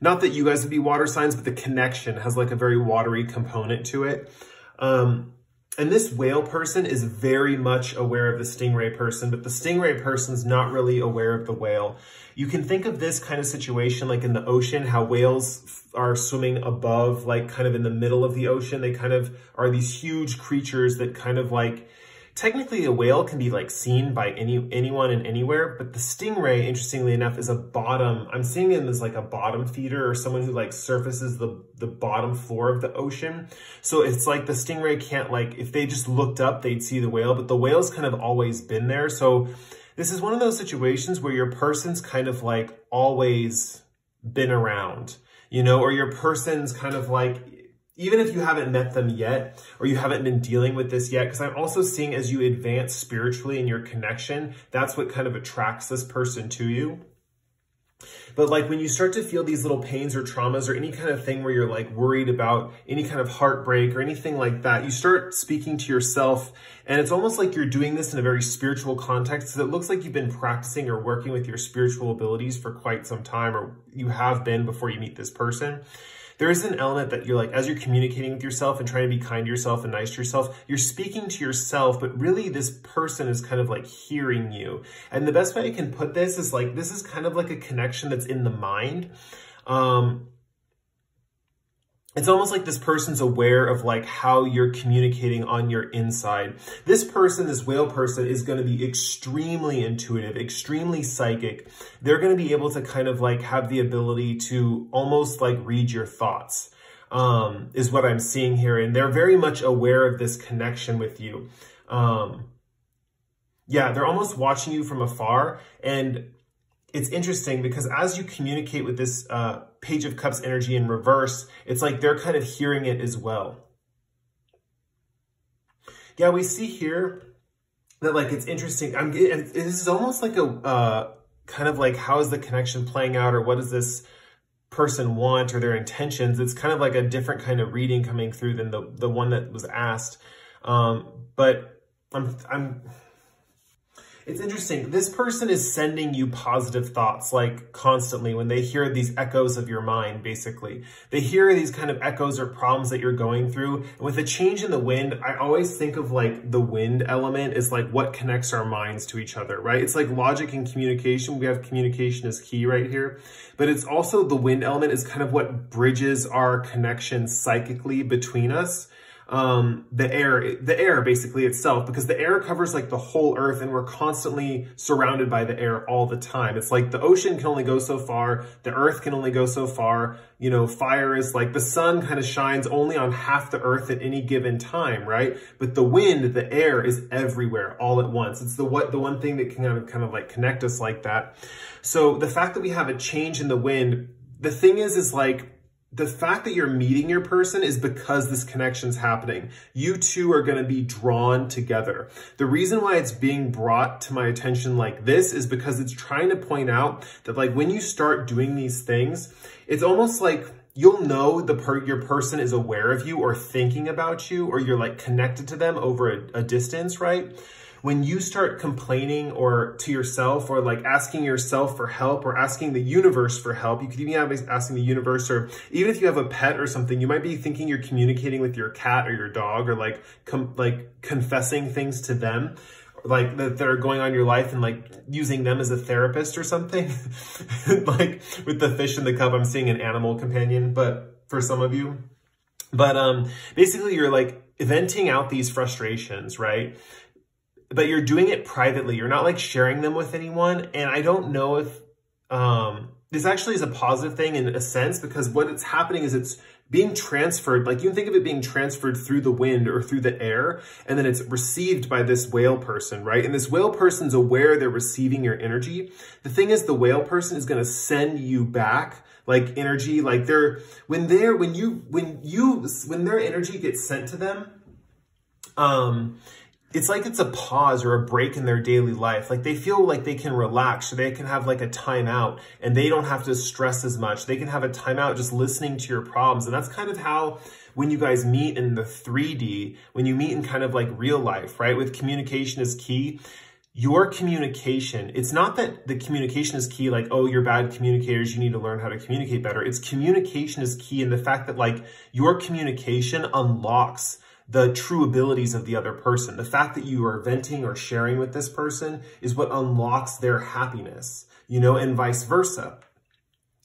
not that you guys would be water signs, but the connection has like a very watery component to it. Um, And this whale person is very much aware of the Stingray person, but the Stingray person's not really aware of the whale. You can think of this kind of situation like in the ocean, how whales are swimming above, like kind of in the middle of the ocean. They kind of are these huge creatures that kind of like, technically a whale can be like seen by any anyone and anywhere, but the Stingray, interestingly enough, is a bottom. I'm seeing him as like a bottom feeder or someone who like surfaces the, the bottom floor of the ocean. So it's like the Stingray can't like, if they just looked up, they'd see the whale, but the whale's kind of always been there. So this is one of those situations where your person's kind of like always been around, you know, or your person's kind of like, even if you haven't met them yet, or you haven't been dealing with this yet, because I'm also seeing as you advance spiritually in your connection, that's what kind of attracts this person to you. But like when you start to feel these little pains or traumas or any kind of thing where you're like worried about any kind of heartbreak or anything like that, you start speaking to yourself and it's almost like you're doing this in a very spiritual context. So it looks like you've been practicing or working with your spiritual abilities for quite some time, or you have been before you meet this person. There is an element that you're like, as you're communicating with yourself and trying to be kind to yourself and nice to yourself, you're speaking to yourself, but really this person is kind of like hearing you. And the best way I can put this is like, this is kind of like a connection that's in the mind. Um, it's almost like this person's aware of like how you're communicating on your inside. This person, this whale person, is going to be extremely intuitive, extremely psychic. They're going to be able to kind of like have the ability to almost like read your thoughts, um, is what I'm seeing here. And they're very much aware of this connection with you. Um, yeah, they're almost watching you from afar. And it's interesting because as you communicate with this uh, Page of Cups energy in reverse, it's like they're kind of hearing it as well. yeah, we see here that like it's interesting. I'm and this is almost like a uh, kind of like, how is the connection playing out, or what does this person want, or their intentions? It's kind of like a different kind of reading coming through than the the one that was asked. Um, but I'm I'm. It's interesting. This person is sending you positive thoughts, like constantly, when they hear these echoes of your mind, basically. They hear these kind of echoes or problems that you're going through. And with a change in the wind, I always think of like the wind element is like what connects our minds to each other, right? It's like logic and communication. We have communication as key right here, but it's also the wind element is kind of what bridges our connection psychically between us. Um, the air, the air basically itself, because the air covers like the whole earth and we're constantly surrounded by the air all the time. It's like the ocean can only go so far. The earth can only go so far. You know, fire is like the sun kind of shines only on half the earth at any given time, right? But the wind, the air is everywhere all at once. It's the what, the one thing that can kind of, kind of like connect us like that. So the fact that we have a change in the wind, the thing is, is like, the fact that you're meeting your person is because this connection's happening. You two are gonna be drawn together. The reason why it's being brought to my attention like this is because it's trying to point out that like when you start doing these things, it's almost like you'll know the per your person is aware of you or thinking about you, or you're like connected to them over a, a distance, right? When you start complaining or to yourself, or like asking yourself for help, or asking the universe for help, you could even be asking the universe, or even if you have a pet or something, you might be thinking you're communicating with your cat or your dog, or like com like confessing things to them, like that, that are going on in your life, and like using them as a therapist or something. Like with the fish in the cup, I'm seeing an animal companion, but for some of you, but um, basically you're like venting out these frustrations, right? But you're doing it privately. You're not like sharing them with anyone. And I don't know if um, this actually is a positive thing in a sense, because what it's happening is it's being transferred. Like you can think of it being transferred through the wind or through the air. And then it's received by this whale person, right? And this whale person's aware they're receiving your energy. The thing is, the whale person is going to send you back like energy. Like they're, when they're, when you, when you, when their energy gets sent to them, um, it's like it's a pause or a break in their daily life. Like they feel like they can relax, so they can have like a timeout, and they don't have to stress as much. They can have a timeout just listening to your problems. And that's kind of how when you guys meet in the three D, when you meet in kind of like real life, right? With communication is key. Your communication, it's not that the communication is key, like, oh, you're bad communicators, you need to learn how to communicate better. It's communication is key, and the fact that like your communication unlocks the true abilities of the other person. The fact that you are venting or sharing with this person is what unlocks their happiness, you know, and vice versa.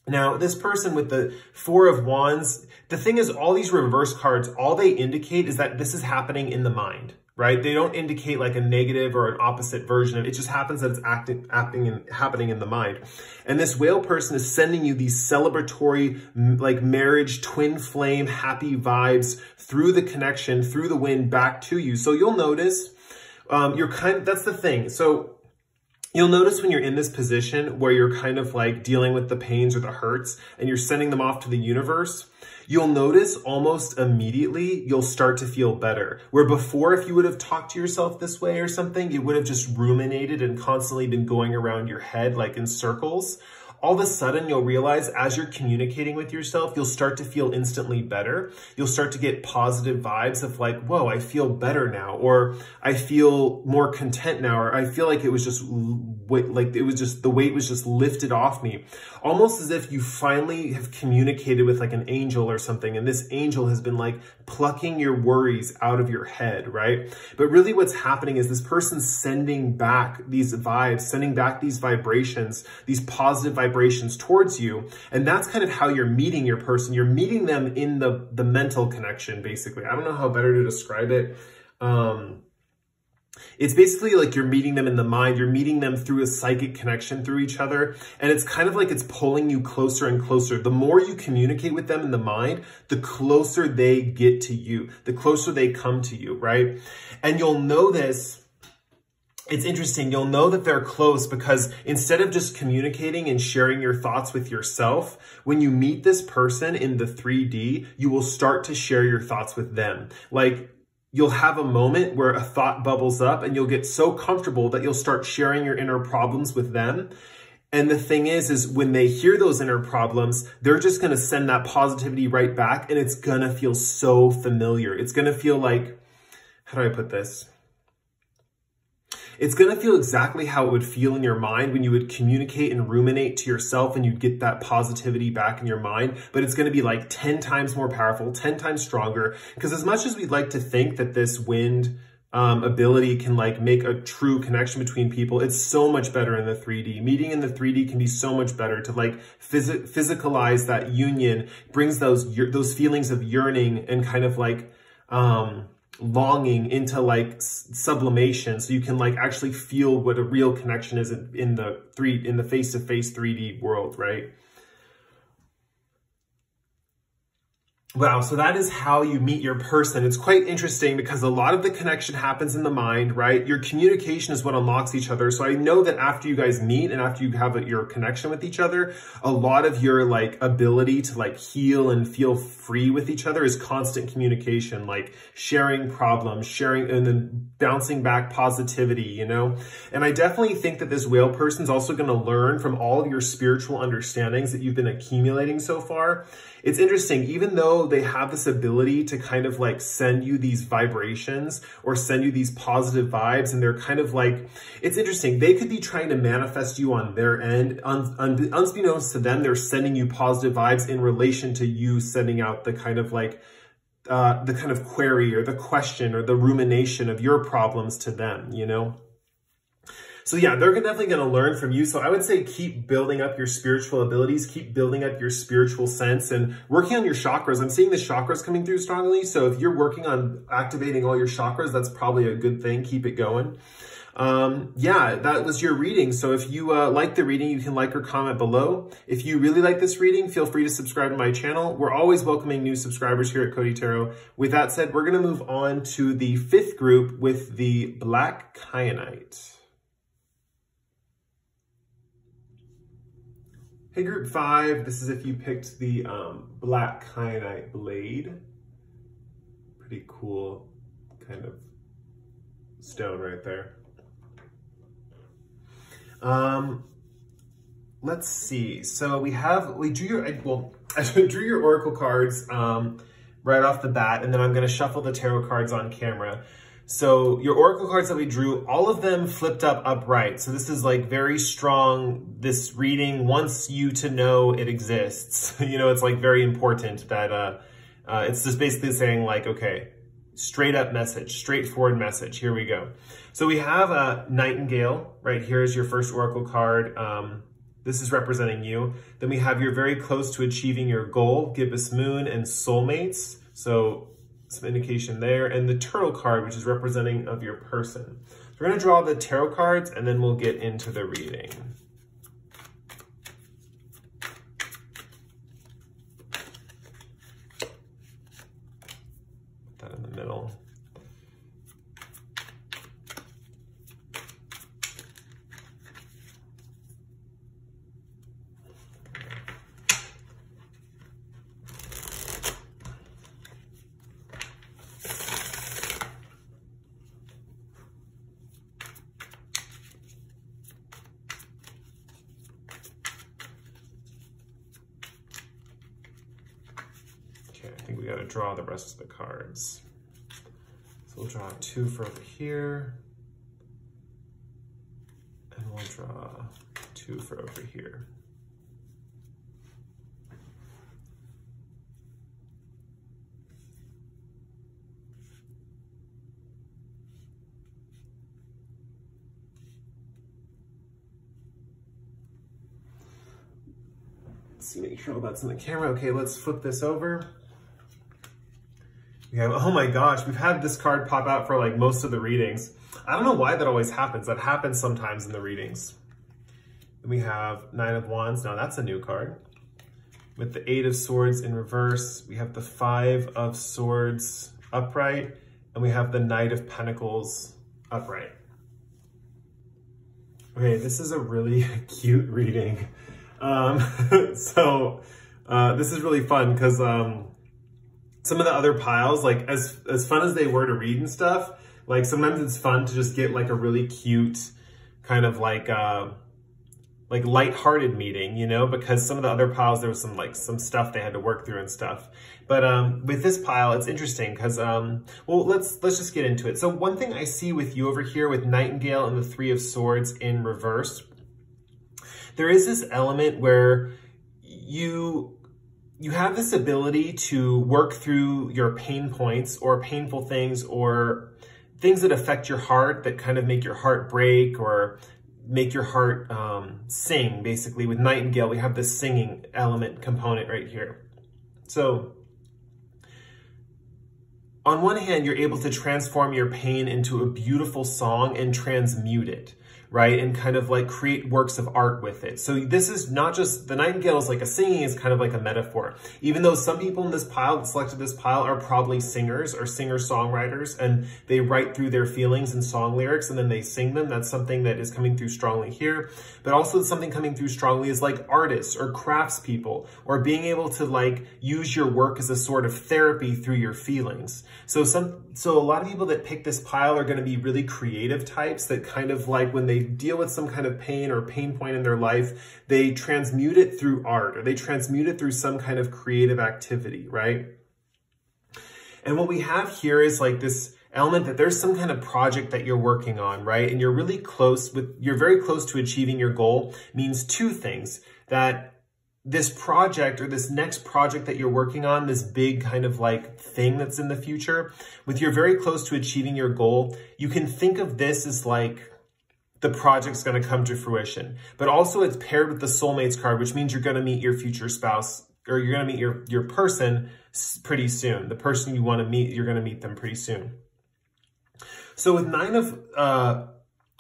Now, this person with the Four of Wands, the thing is, all these reverse cards, all they indicate is that this is happening in the mind, right? They don't indicate like a negative or an opposite version of it. It just happens that it's acting, acting and happening in the mind. And this whale person is sending you these celebratory, like marriage, twin flame, happy vibes through the connection, through the wind back to you. So you'll notice um, you're kind of, that's the thing. So you'll notice when you're in this position where you're kind of like dealing with the pains or the hurts and you're sending them off to the universe, you'll notice almost immediately you'll start to feel better. Where before, if you would have talked to yourself this way or something, you would have just ruminated and constantly been going around your head like in circles. All of a sudden, you'll realize as you're communicating with yourself, you'll start to feel instantly better. You'll start to get positive vibes of like, whoa, I feel better now, or I feel more content now, or I feel like it was just like it was just the weight was just lifted off me. Almost as if you finally have communicated with like an angel or something, and this angel has been like plucking your worries out of your head, right? But really what's happening is this person's sending back these vibes, sending back these vibrations, these positive vibrations vibrations towards you. And that's kind of how you're meeting your person. You're meeting them in the, the mental connection, basically. I don't know how better to describe it. Um, it's basically like you're meeting them in the mind. You're meeting them through a psychic connection through each other. And it's kind of like it's pulling you closer and closer. The more you communicate with them in the mind, the closer they get to you, the closer they come to you, right? And you'll know this. It's interesting. You'll know that they're close because instead of just communicating and sharing your thoughts with yourself, when you meet this person in the three D, you will start to share your thoughts with them. Like you'll have a moment where a thought bubbles up and you'll get so comfortable that you'll start sharing your inner problems with them. And the thing is, is when they hear those inner problems, they're just going to send that positivity right back. And it's going to feel so familiar. It's going to feel like, how do I put this? It's going to feel exactly how it would feel in your mind when you would communicate and ruminate to yourself and you'd get that positivity back in your mind. But it's going to be like ten times more powerful, ten times stronger. Because as much as we'd like to think that this wind um, ability can like make a true connection between people, it's so much better in the three D. Meeting in the three D can be so much better to like phys physicalize that union, brings those, those feelings of yearning and kind of like... Um, longing into like sublimation, so you can like actually feel what a real connection is in the three in the face-to-face three D world, right? Wow, so that is how you meet your person. It's quite interesting because a lot of the connection happens in the mind, right? Your communication is what unlocks each other. So I know that after you guys meet and after you have a, your connection with each other, a lot of your like ability to like heal and feel free with each other is constant communication, like sharing problems, sharing and then bouncing back positivity, you know? And I definitely think that this whale person is also going to learn from all of your spiritual understandings that you've been accumulating so far. It's interesting, even though they have this ability to kind of like send you these vibrations or send you these positive vibes, and they're kind of like, it's interesting, they could be trying to manifest you on their end. Un un unbeknownst to them, they're sending you positive vibes in relation to you sending out the kind of like uh, the kind of query or the question or the rumination of your problems to them, you know? So yeah, they're definitely going to learn from you. So I would say keep building up your spiritual abilities, keep building up your spiritual sense and working on your chakras. I'm seeing the chakras coming through strongly. So if you're working on activating all your chakras, that's probably a good thing. Keep it going. Um, yeah, that was your reading. So if you uh, like the reading, you can like or comment below. If you really like this reading, feel free to subscribe to my channel. We're always welcoming new subscribers here at Cody Tarot. With that said, we're going to move on to the fifth group with the black kyanite. Hey, group five, this is if you picked the um, black kyanite blade. Pretty cool kind of stone right there. Um, let's see. So we have, we drew your, well, I drew your oracle cards um, right off the bat, and then I'm going to shuffle the tarot cards on camera. So your oracle cards that we drew, all of them flipped up upright. So this is like very strong. This reading wants you to know it exists. You know, it's like very important that uh, uh, it's just basically saying like, okay, straight up message, straightforward message. Here we go. So we have a nightingale right here is your first oracle card. Um, this is representing you. Then we have you're very close to achieving your goal, gibbous moon and soulmates. So some indication there, and the turtle card, which is representing of your person. We're going to draw the tarot cards and then we'll get into the reading. Put that in the middle. Draw the rest of the cards. So we'll draw two for over here, and we'll draw two for over here. Let's see, make sure all that's on the camera. Okay, let's flip this over. Yeah, oh my gosh, we've had this card pop out for like most of the readings. I don't know why that always happens. That happens sometimes in the readings. Then we have Nine of Wands. Now that's a new card. With the Eight of Swords in reverse, we have the Five of Swords upright, and we have the Knight of Pentacles upright. Okay, this is a really cute reading. Um, so uh, this is really fun because... Um, some of the other piles, like as, as fun as they were to read and stuff, like sometimes it's fun to just get like a really cute kind of like, uh, like lighthearted meeting, you know, because some of the other piles, there was some like some stuff they had to work through and stuff. But um, with this pile, it's interesting because, um, well, let's let's just get into it. So one thing I see with you over here with Nightingale and the Three of Swords in reverse, there is this element where you... you have this ability to work through your pain points or painful things or things that affect your heart that kind of make your heart break or make your heart um, sing, basically. With Nightingale, we have this singing element component right here. So on one hand, you're able to transform your pain into a beautiful song and transmute it, right? And kind of like create works of art with it. So this is not just, the Nightingale is like a singing is kind of like a metaphor. Even though some people in this pile, that selected this pile, are probably singers or singer-songwriters, and they write through their feelings in song lyrics and then they sing them. That's something that is coming through strongly here. But also something coming through strongly is like artists or craftspeople, or being able to like use your work as a sort of therapy through your feelings. So some, so a lot of people that pick this pile are going to be really creative types that kind of like when they deal with some kind of pain or pain point in their life, they transmute it through art or they transmute it through some kind of creative activity, right? And what we have here is like this element that there's some kind of project that you're working on, right? And you're really close with, you're very close to achieving your goal. Means two things: that this project or this next project that you're working on, this big kind of like thing that's in the future, with you're very close to achieving your goal, you can think of this as like, the project's going to come to fruition. But also it's paired with the Soulmates card, which means you're going to meet your future spouse, or you're going to meet your, your person pretty soon. The person you want to meet, you're going to meet them pretty soon. So with nine of, uh,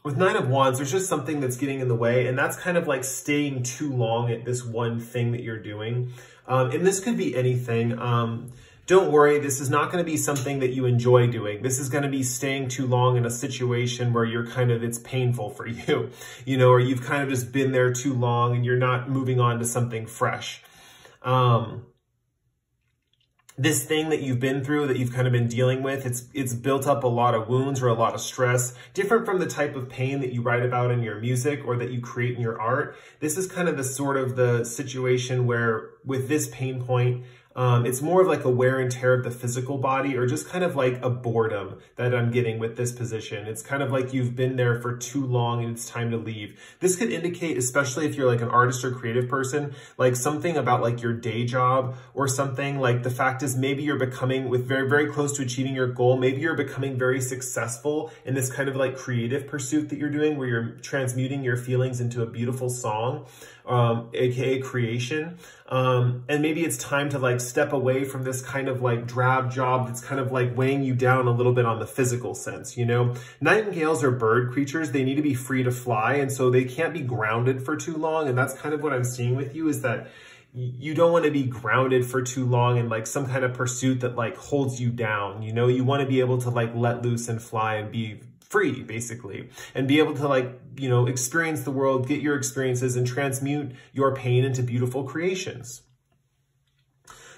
with nine of wands, there's just something that's getting in the way. And that's kind of like staying too long at this one thing that you're doing. Um, and this could be anything. Um, Don't worry, this is not going to be something that you enjoy doing. This is going to be staying too long in a situation where you're kind of, it's painful for you, you know, or you've kind of just been there too long and you're not moving on to something fresh. Um, this thing that you've been through, that you've kind of been dealing with, it's, it's built up a lot of wounds or a lot of stress, different from the type of pain that you write about in your music or that you create in your art. This is kind of the sort of the situation where with this pain point, Um, it's more of like a wear and tear of the physical body, or just kind of like a boredom that I'm getting with this position. It's kind of like you've been there for too long and it's time to leave. This could indicate, especially if you're like an artist or creative person, like something about like your day job or something. Like the fact is maybe you're becoming, with very, very close to achieving your goal, maybe you're becoming very successful in this kind of like creative pursuit that you're doing, where you're transmuting your feelings into a beautiful song, um, aka creation. Um, and maybe it's time to like step away from this kind of like drab job that's kind of like weighing you down a little bit on the physical sense, you know? Nightingales are bird creatures. They need to be free to fly. And so they can't be grounded for too long. And that's kind of what I'm seeing with you, is that you don't want to be grounded for too long in like some kind of pursuit that like holds you down. You know, you want to be able to like let loose and fly and be free, basically, and be able to like, you know, experience the world, get your experiences, and transmute your pain into beautiful creations.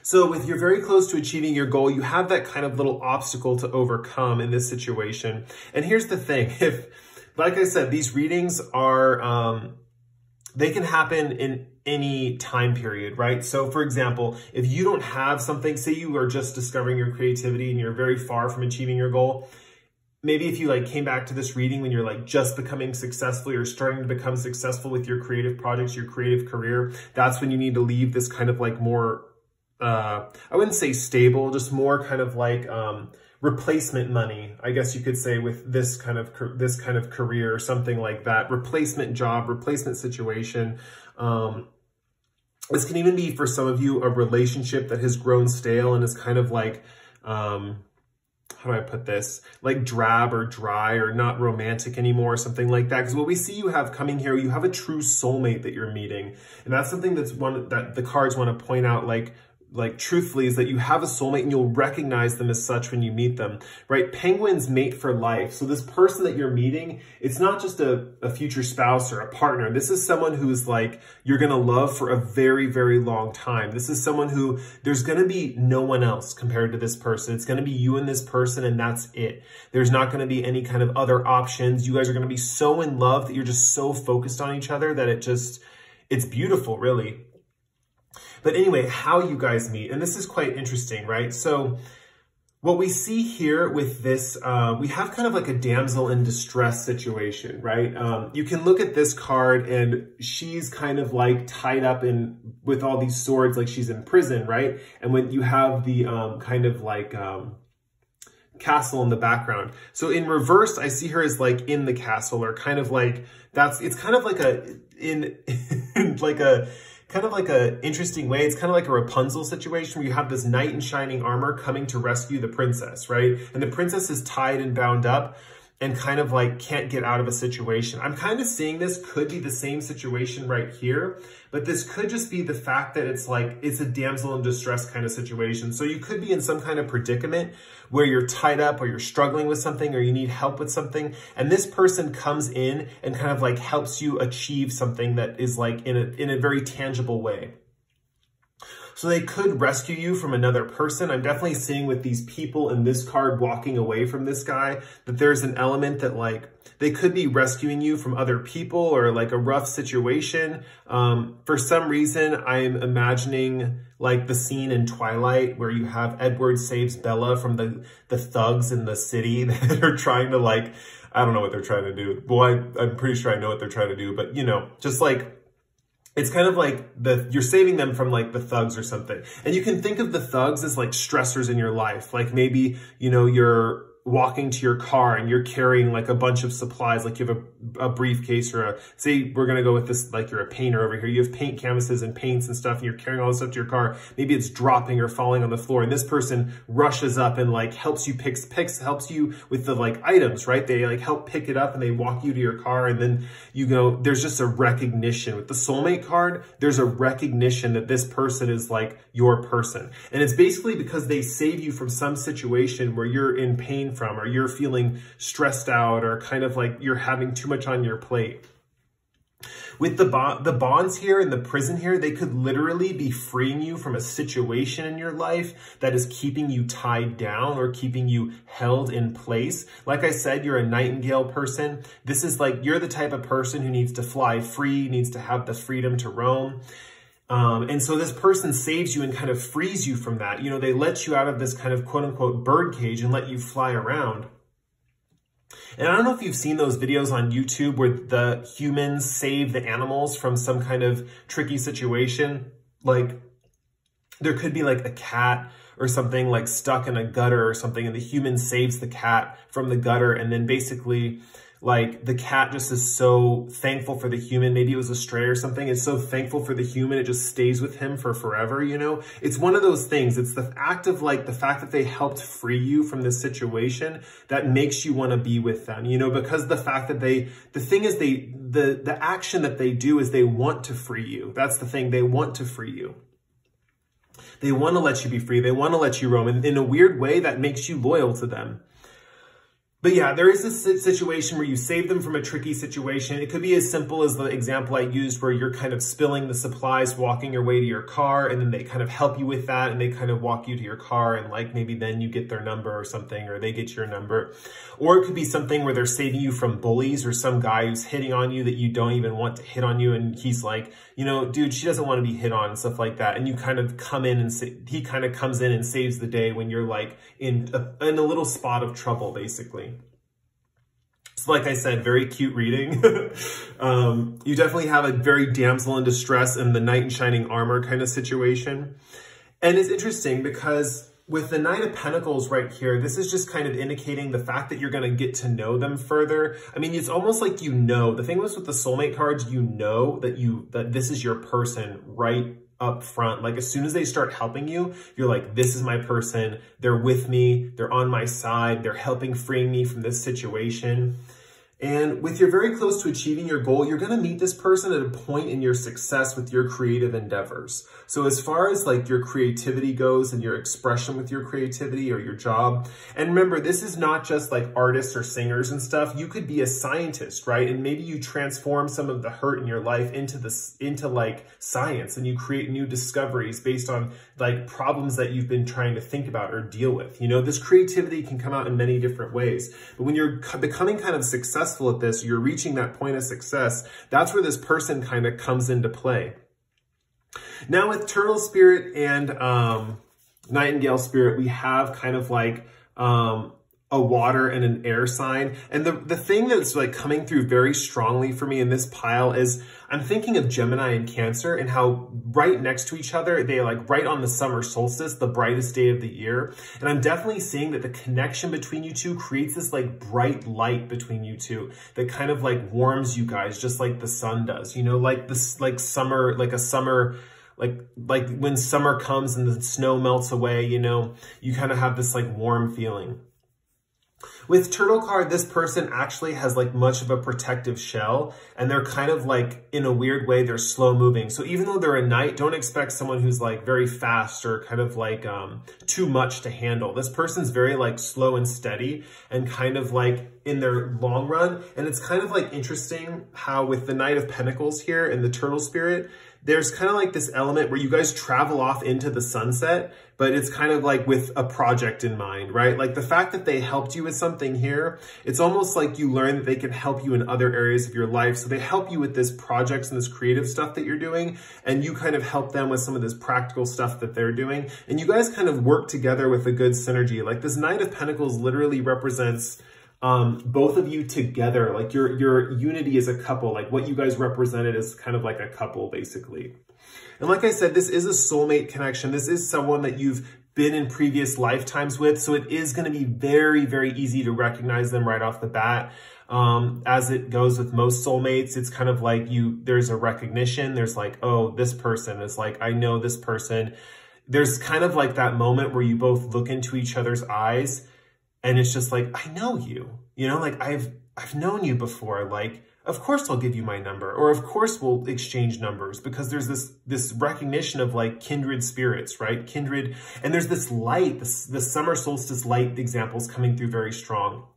So with you're very close to achieving your goal, you have that kind of little obstacle to overcome in this situation. And here's the thing, if, like I said, these readings are, um, they can happen in any time period, right? So for example, if you don't have something, say you are just discovering your creativity and you're very far from achieving your goal, maybe if you like came back to this reading when you're like just becoming successful, you're starting to become successful with your creative projects, your creative career, that's when you need to leave this kind of like more, uh, I wouldn't say stable, just more kind of like um, replacement money, I guess you could say, with this kind of, this kind of career or something like that, replacement job, replacement situation. Um, this can even be for some of you, a relationship that has grown stale and is kind of like, um, how do I put this? Like drab or dry or not romantic anymore or something like that. Because what we see you have coming here, you have a true soulmate that you're meeting. And that's something that's one that the cards want to point out, like like truthfully is that you have a soulmate and you'll recognize them as such when you meet them, right? Penguins mate for life. So this person that you're meeting, it's not just a, a future spouse or a partner. This is someone who's like, you're going to love for a very, very long time. This is someone who there's going to be no one else compared to this person. It's going to be you and this person, and that's it. There's not going to be any kind of other options. You guys are going to be so in love that you're just so focused on each other that it just, it's beautiful, really. But anyway, how you guys meet. And this is quite interesting, right? So what we see here with this, uh, we have kind of like a damsel in distress situation, right? Um, you can look at this card and she's kind of like tied up in with all these swords, like she's in prison, right? And when you have the um, kind of like um, castle in the background. So in reverse, I see her as like in the castle, or kind of like that's, it's kind of like a, in like a, kind of like a interesting way. It's kind of like a Rapunzel situation where you have this knight in shining armor coming to rescue the princess, right? And the princess is tied and bound up and kind of like can't get out of a situation. I'm kind of seeing this could be the same situation right here, but this could just be the fact that it's like, it's a damsel in distress kind of situation. So you could be in some kind of predicament where you're tied up or you're struggling with something or you need help with something. And this person comes in and kind of like helps you achieve something that is like in a, in a very tangible way. So they could rescue you from another person. I'm definitely seeing with these people in this card walking away from this guy that there's an element that like they could be rescuing you from other people or like a rough situation. Um, for some reason, I'm imagining like the scene in Twilight where you have Edward saves Bella from the, the thugs in the city that are trying to like, I don't know what they're trying to do. Well, I, I'm pretty sure I know what they're trying to do, but you know, just like, it's kind of like the, you're saving them from like the thugs or something. And you can think of the thugs as like stressors in your life. Like maybe, you know, you're walking to your car and you're carrying like a bunch of supplies. Like you have a, a briefcase or a, say we're going to go with this, like you're a painter over here. You have paint canvases and paints and stuff and you're carrying all this stuff to your car. Maybe it's dropping or falling on the floor. And this person rushes up and like helps you picks, picks, helps you with the like items, right? They like help pick it up and they walk you to your car. And then you go, there's just a recognition with the soulmate card. There's a recognition that this person is like your person. And it's basically because they save you from some situation where you're in pain from, or you're feeling stressed out, or kind of like you're having too much on your plate. With the bond, the bonds here and the prison here, they could literally be freeing you from a situation in your life that is keeping you tied down or keeping you held in place. Like I said, you're a nightingale person. This is like, you're the type of person who needs to fly free, needs to have the freedom to roam. Um, and so this person saves you and kind of frees you from that. You know, they let you out of this kind of quote unquote bird cage and let you fly around. And I don't know if you've seen those videos on YouTube where the humans save the animals from some kind of tricky situation. Like there could be like a cat or something like stuck in a gutter or something, and the human saves the cat from the gutter. And then basically like the cat just is so thankful for the human. Maybe it was a stray or something. It's so thankful for the human. It just stays with him for forever, you know? It's one of those things. It's the act of like the fact that they helped free you from this situation that makes you want to be with them, you know, because the fact that they, the thing is they, the, the action that they do is they want to free you. That's the thing. They want to free you. They want to let you be free. They want to let you roam. And in a weird way, that makes you loyal to them. But yeah, there is this situation where you save them from a tricky situation. It could be as simple as the example I used where you're kind of spilling the supplies, walking your way to your car, and then they kind of help you with that, and they kind of walk you to your car, and like maybe then you get their number or something, or they get your number. Or it could be something where they're saving you from bullies or some guy who's hitting on you that you don't even want to hit on you, and he's like, you know, dude, she doesn't want to be hit on and stuff like that. And you kind of come in and sa- he kind of comes in and saves the day when you're like in a, in a little spot of trouble, basically. So like I said, very cute reading. um, you definitely have a very damsel in distress and the knight in shining armor kind of situation. And it's interesting because with the Knight of Pentacles right here, this is just kind of indicating the fact that you're going to get to know them further. I mean, it's almost like you know. The thing was with the soulmate cards, you know that you that this is your person right up front. Like as soon as they start helping you, you're like, this is my person. They're with me. They're on my side. They're helping free me from this situation. And with you're very close to achieving your goal, you're going to meet this person at a point in your success with your creative endeavors. So as far as like your creativity goes and your expression with your creativity or your job, and remember, this is not just like artists or singers and stuff. You could be a scientist, right? And maybe you transform some of the hurt in your life into this, into like science, and you create new discoveries based on like problems that you've been trying to think about or deal with. You know, this creativity can come out in many different ways, but when you're becoming kind of successful at this, you're reaching that point of success, that's where this person kind of comes into play. Now with Turtle Spirit and um, Nightingale Spirit, we have kind of like um, a water and an air sign. And the, the thing that's like coming through very strongly for me in this pile is I'm thinking of Gemini and Cancer and how right next to each other, they like right on the summer solstice, the brightest day of the year. And I'm definitely seeing that the connection between you two creates this like bright light between you two that kind of like warms you guys, just like the sun does, you know, like this, like summer, like a summer, Like, like when summer comes and the snow melts away, you know, you kind of have this like warm feeling. With Turtle card, this person actually has like much of a protective shell, and they're kind of like, in a weird way, they're slow moving. So even though they're a knight, don't expect someone who's like very fast or kind of like um, too much to handle. This person's very like slow and steady and kind of like in their long run. And it's kind of like interesting how with the Knight of Pentacles here and the Turtle Spirit, there's kind of like this element where you guys travel off into the sunset, but it's kind of like with a project in mind, right? Like the fact that they helped you with something here, it's almost like you learn that they can help you in other areas of your life. So they help you with this projects and this creative stuff that you're doing, and you kind of help them with some of this practical stuff that they're doing. And you guys kind of work together with a good synergy. Like this Knight of Pentacles literally represents Um, both of you together, like your, your unity as a couple, like what you guys represented is kind of like a couple basically. And like I said, this is a soulmate connection. This is someone that you've been in previous lifetimes with. So it is going to be very, very easy to recognize them right off the bat. Um, as it goes with most soulmates, it's kind of like you, there's a recognition. There's like, oh, this person is like, I know this person. There's kind of like that moment where you both look into each other's eyes. And it's just like, I know you, you know, like I've, I've known you before. Like, of course I'll give you my number, or of course we'll exchange numbers, because there's this, this recognition of like kindred spirits, right? Kindred. And there's this light, this, this summer solstice light examples coming through very strong.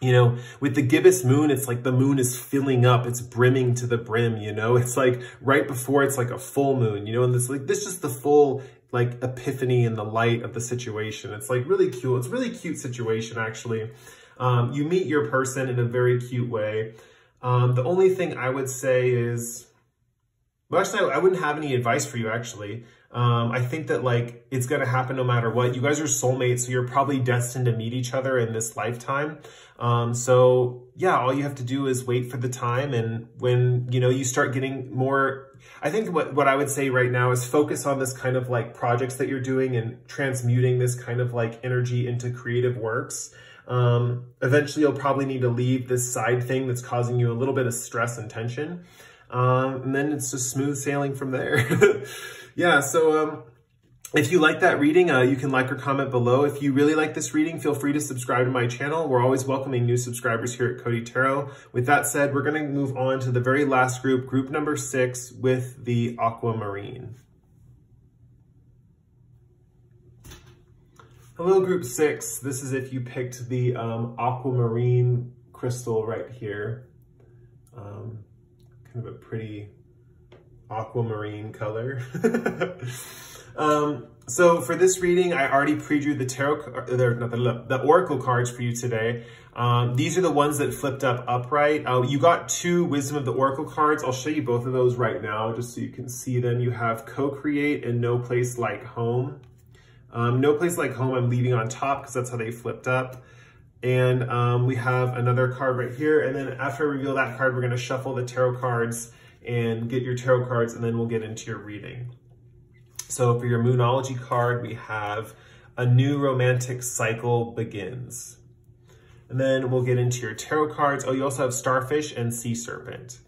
You know, with the gibbous moon, it's like the moon is filling up, it's brimming to the brim, you know, it's like right before it's like a full moon, you know, and this like, this is the full like epiphany in the light of the situation. It's like really cute. It's a really cute situation, actually. Um, you meet your person in a very cute way. Um, the only thing I would say is, well, actually, I wouldn't have any advice for you, actually. Um, I think that like, it's going to happen no matter what. You guys are soulmates, so you're probably destined to meet each other in this lifetime. Um, so yeah, all you have to do is wait for the time. And when, you know, you start getting more, I think what, what I would say right now is focus on this kind of like projects that you're doing and transmuting this kind of like energy into creative works. Um, eventually you'll probably need to leave this side thing that's causing you a little bit of stress and tension. Um, and then it's just smooth sailing from there. Yeah. So, um, if you like that reading, uh, you can like or comment below. If you really like this reading, feel free to subscribe to my channel. We're always welcoming new subscribers here at Cody Tarot. With that said, we're going to move on to the very last group, group number six, with the aquamarine. Hello, group six. This is if you picked the, um, aquamarine crystal right here. Um, kind of a pretty aquamarine color. um, so for this reading, I already pre-drew the tarot, the, not the, the oracle cards for you today. Um, these are the ones that flipped up upright. Uh, you got two Wisdom of the Oracle cards. I'll show you both of those right now, just so you can see them. You have Co-Create and No Place Like Home. Um, No Place Like Home, I'm leaving on top because that's how they flipped up. And um, we have another card right here. And then after I reveal that card, we're going to shuffle the tarot cards and get your tarot cards, and then we'll get into your reading. So for your Moonology card, we have A New Romantic Cycle Begins. And then we'll get into your tarot cards. Oh, you also have Starfish and Sea Serpent.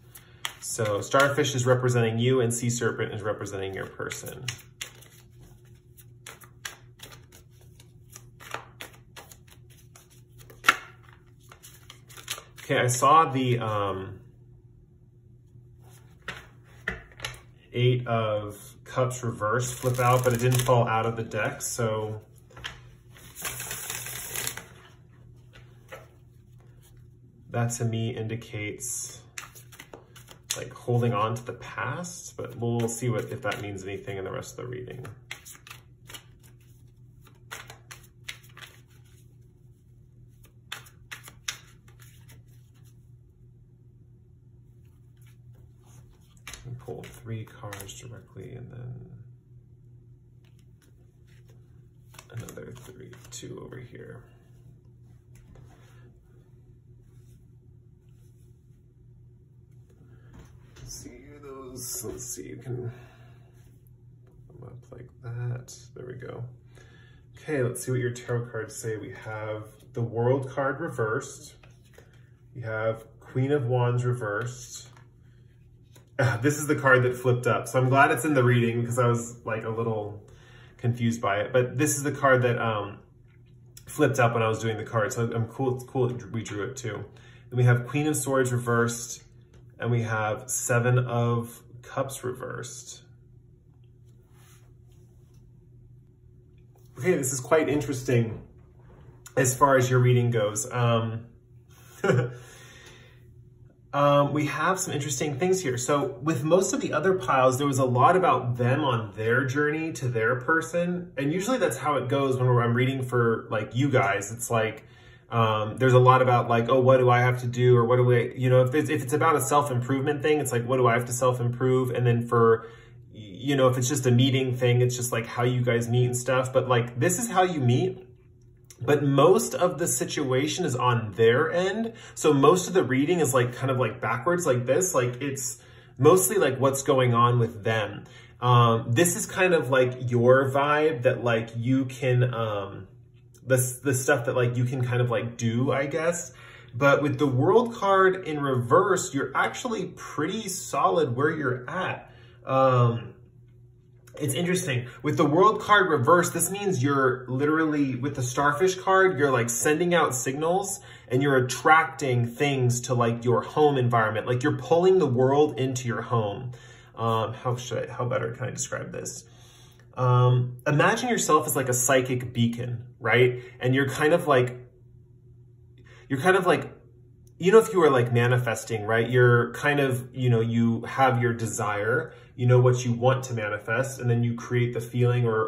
So Starfish is representing you and Sea Serpent is representing your person. Okay, I saw the um, Eight of Cups reverse flip out, but it didn't fall out of the deck, so that to me indicates like holding on to the past, but we'll see what if that means anything in the rest of the reading. Pull three cards directly and then another three, two over here. Let's see those, let's see, you can come up like that. There we go. Okay, let's see what your tarot cards say. We have the World card reversed. We have Queen of Wands reversed. This is the card that flipped up, so I'm glad it's in the reading because I was like a little confused by it. But this is the card that um, flipped up when I was doing the card, so I'm cool. It's cool that we drew it too. And we have Queen of Swords reversed, and we have Seven of Cups reversed. Okay, this is quite interesting as far as your reading goes. Um, Um, we have some interesting things here. So with most of the other piles, there was a lot about them on their journey to their person. And usually that's how it goes when I'm reading for like you guys. It's like, um, there's a lot about like, oh, what do I have to do? Or what do we, you know, if it's, if it's about a self-improvement thing, it's like, what do I have to self-improve? And then for, you know, if it's just a meeting thing, it's just like how you guys meet and stuff. But like, this is how you meet. But most of the situation is on their end. So most of the reading is like kind of like backwards like this. Like it's mostly like what's going on with them. Um, this is kind of like your vibe that like you can, um, the, the stuff that like you can kind of like do, I guess. But with the World card in reverse, you're actually pretty solid where you're at. Um, It's interesting. With the World card reversed, this means you're literally, with the Starfish card, you're like sending out signals and you're attracting things to like your home environment. Like you're pulling the world into your home. Um, how should I, how better can I describe this? Um, imagine yourself as like a psychic beacon, right? And you're kind of like, you're kind of like, you know, if you were like manifesting, right? You're kind of, you know, you have your desire, you know what you want to manifest, and then you create the feeling or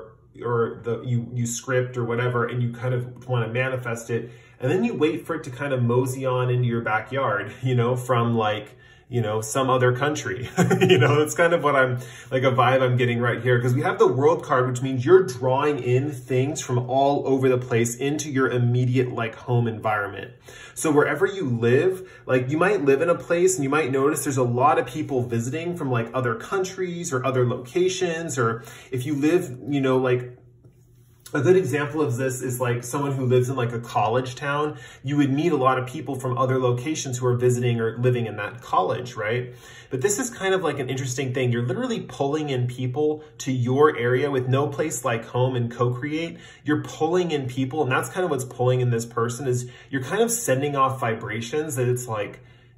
or the you you script or whatever, and you kind of want to manifest it, and then you wait for it to kind of mosey on into your backyard, you know, from like, you know, some other country. You know, it's kind of what I'm like a vibe I'm getting right here, because we have the World card, which means you're drawing in things from all over the place into your immediate like home environment. So wherever you live, like you might live in a place and you might notice there's a lot of people visiting from like other countries or other locations, or if you live, you know, like a good example of this is like someone who lives in like a college town. You would meet a lot of people from other locations who are visiting or living in that college, right? But this is kind of like an interesting thing. You're literally pulling in people to your area with no place like home and co-create. You're pulling in people, and that's kind of what's pulling in this person is you're kind of sending off vibrations that it's like,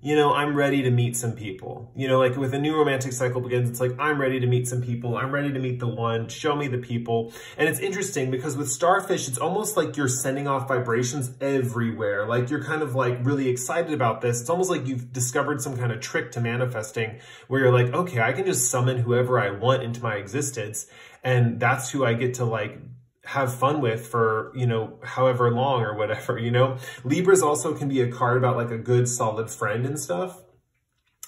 you know, I'm ready to meet some people. You know, like with a new romantic cycle begins, it's like, I'm ready to meet some people. I'm ready to meet the one. Show me the people. And it's interesting because with Starfish, it's almost like you're sending off vibrations everywhere. Like you're kind of like really excited about this. It's almost like you've discovered some kind of trick to manifesting where you're like, okay, I can just summon whoever I want into my existence. And that's who I get to like have fun with for, you know, however long or whatever, you know. Libras also can be a card about like a good solid friend and stuff.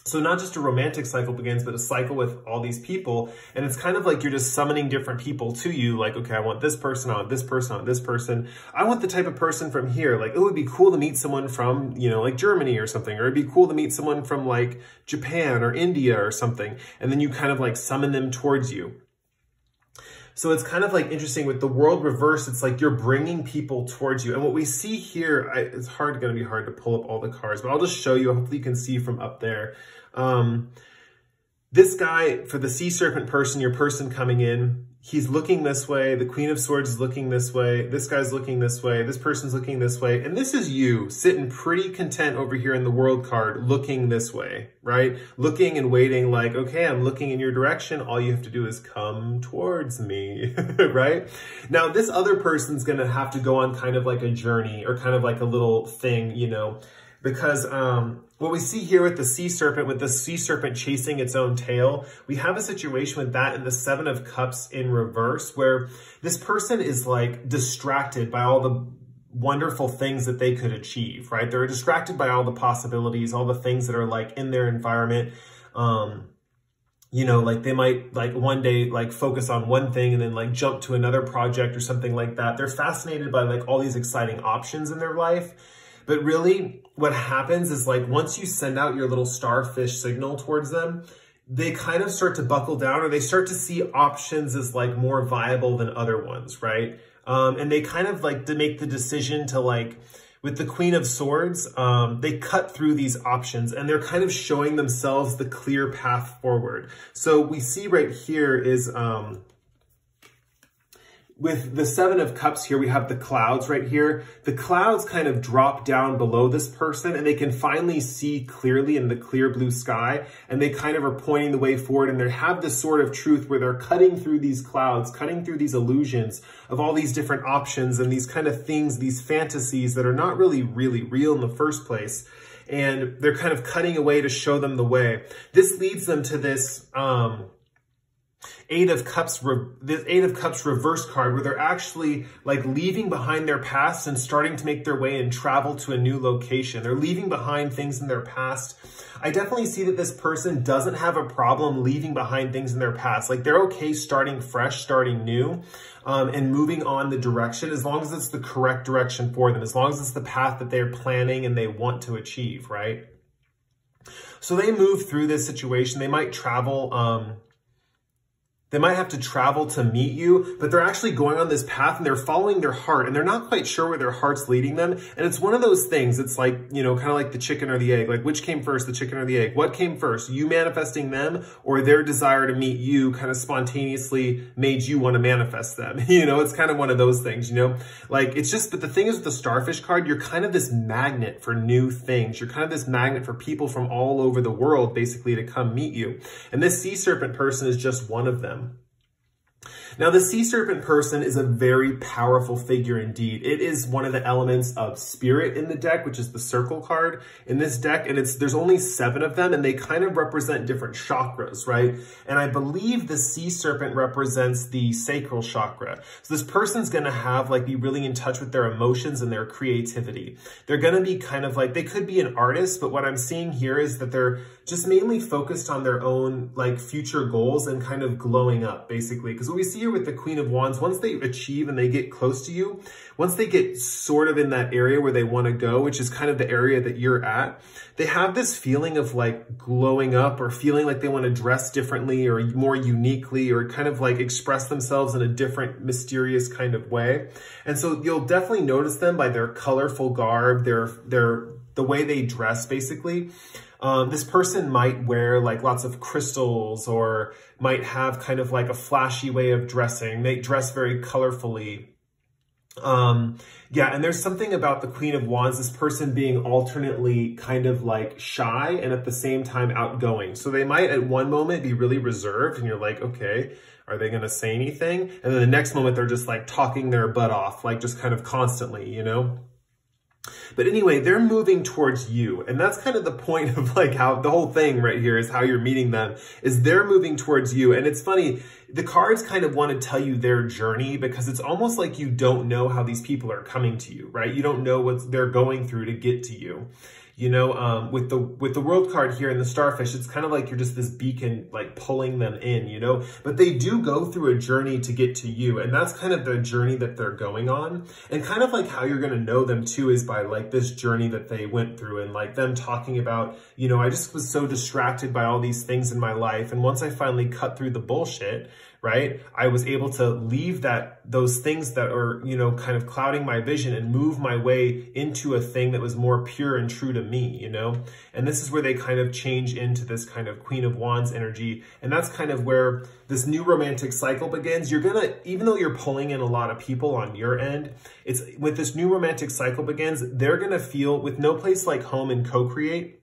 So not just a romantic cycle begins, but a cycle with all these people. And it's kind of like you're just summoning different people to you. Like, okay, I want this person, I want this person, I want this person. I want the type of person from here. Like, it would be cool to meet someone from, you know, like Germany or something. Or it'd be cool to meet someone from like Japan or India or something. And then you kind of like summon them towards you. So it's kind of like interesting with the World reverse, it's like you're bringing people towards you. And what we see here, I, it's hard, going to be hard to pull up all the cards, but I'll just show you. Hopefully you can see from up there. Um, This guy, for the sea serpent person, your person coming in, he's looking this way. The Queen of Swords is looking this way. This guy's looking this way. This person's looking this way. And this is you sitting pretty content over here in the World card, looking this way, right? Looking and waiting like, okay, I'm looking in your direction. All you have to do is come towards me, right? Now, this other person's going to have to go on kind of like a journey or kind of like a little thing, you know, because um, what we see here with the sea serpent, with the sea serpent chasing its own tail, we have a situation with that in the Seven of Cups in reverse, where this person is like distracted by all the wonderful things that they could achieve, right? They're distracted by all the possibilities, all the things that are like in their environment. Um, you know, like they might like one day like focus on one thing and then like jump to another project or something like that. They're fascinated by like all these exciting options in their life. But really, what happens is like once you send out your little starfish signal towards them, they kind of start to buckle down, or they start to see options as like more viable than other ones, right? Um, and they kind of like to make the decision to like, with the Queen of Swords, um, they cut through these options and they're kind of showing themselves the clear path forward. So we see right here is... Um, with the Seven of Cups here, we have the clouds right here. The clouds kind of drop down below this person and they can finally see clearly in the clear blue sky. And they kind of are pointing the way forward, and they have this sort of truth where they're cutting through these clouds, cutting through these illusions of all these different options and these kind of things, these fantasies that are not really, really real in the first place. And they're kind of cutting away to show them the way. This leads them to this... Um, Eight of Cups, the Eight of Cups reverse card, where they're actually like leaving behind their past and starting to make their way and travel to a new location. They're leaving behind things in their past. I definitely see that this person doesn't have a problem leaving behind things in their past. Like they're okay starting fresh, starting new, um, and moving on the direction, as long as it's the correct direction for them, as long as it's the path that they're planning and they want to achieve, right? So they move through this situation. They might travel, um, They might have to travel to meet you, but they're actually going on this path and they're following their heart, and they're not quite sure where their heart's leading them. And it's one of those things. It's like, you know, kind of like the chicken or the egg, like which came first, the chicken or the egg? What came first? You manifesting them, or their desire to meet you kind of spontaneously made you want to manifest them? You know, it's kind of one of those things, you know, like it's just, but the thing is with the starfish card, you're kind of this magnet for new things. You're kind of this magnet for people from all over the world, basically, to come meet you. And this sea serpent person is just one of them. Now, the sea serpent person is a very powerful figure indeed. It is one of the elements of spirit in the deck, which is the circle card in this deck. And it's there's only seven of them, and they kind of represent different chakras, right? And I believe the sea serpent represents the sacral chakra. So this person's going to have like be really in touch with their emotions and their creativity. They're going to be kind of like, they could be an artist, but what I'm seeing here is that they're just mainly focused on their own like future goals and kind of glowing up, basically. Because what we see with the Queen of Wands, once they achieve and they get close to you, once they get sort of in that area where they want to go, which is kind of the area that you're at, they have this feeling of like glowing up, or feeling like they want to dress differently or more uniquely, or kind of like express themselves in a different mysterious kind of way. And so you'll definitely notice them by their colorful garb, their their the way they dress, basically. Um, this person might wear like lots of crystals, or might have kind of like a flashy way of dressing. They dress very colorfully. Um, yeah, and there's something about the Queen of Wands, this person being alternately kind of like shy and at the same time outgoing. So they might at one moment be really reserved and you're like, okay, are they going to say anything? And then the next moment they're just like talking their butt off, like just kind of constantly, you know? But anyway, they're moving towards you. And that's kind of the point of like how the whole thing right here is how you're meeting them, is they're moving towards you. And it's funny, the cards kind of want to tell you their journey, because it's almost like you don't know how these people are coming to you, right? You don't know what they're going through to get to you. You know, um, with the with the World card here and the starfish, it's kind of like you're just this beacon, like pulling them in, you know, but they do go through a journey to get to you. And that's kind of the journey that they're going on. And kind of like how you're going to know them too, is by like this journey that they went through, and like them talking about, you know, I just was so distracted by all these things in my life. And once I finally cut through the bullshit, right? I was able to leave that, those things that are, you know, kind of clouding my vision and move my way into a thing that was more pure and true to me, you know? And this is where they kind of change into this kind of Queen of Wands energy. And that's kind of where this new romantic cycle begins. You're gonna, even though you're pulling in a lot of people on your end, it's with this new romantic cycle begins, they're gonna feel with no place like home and co-create.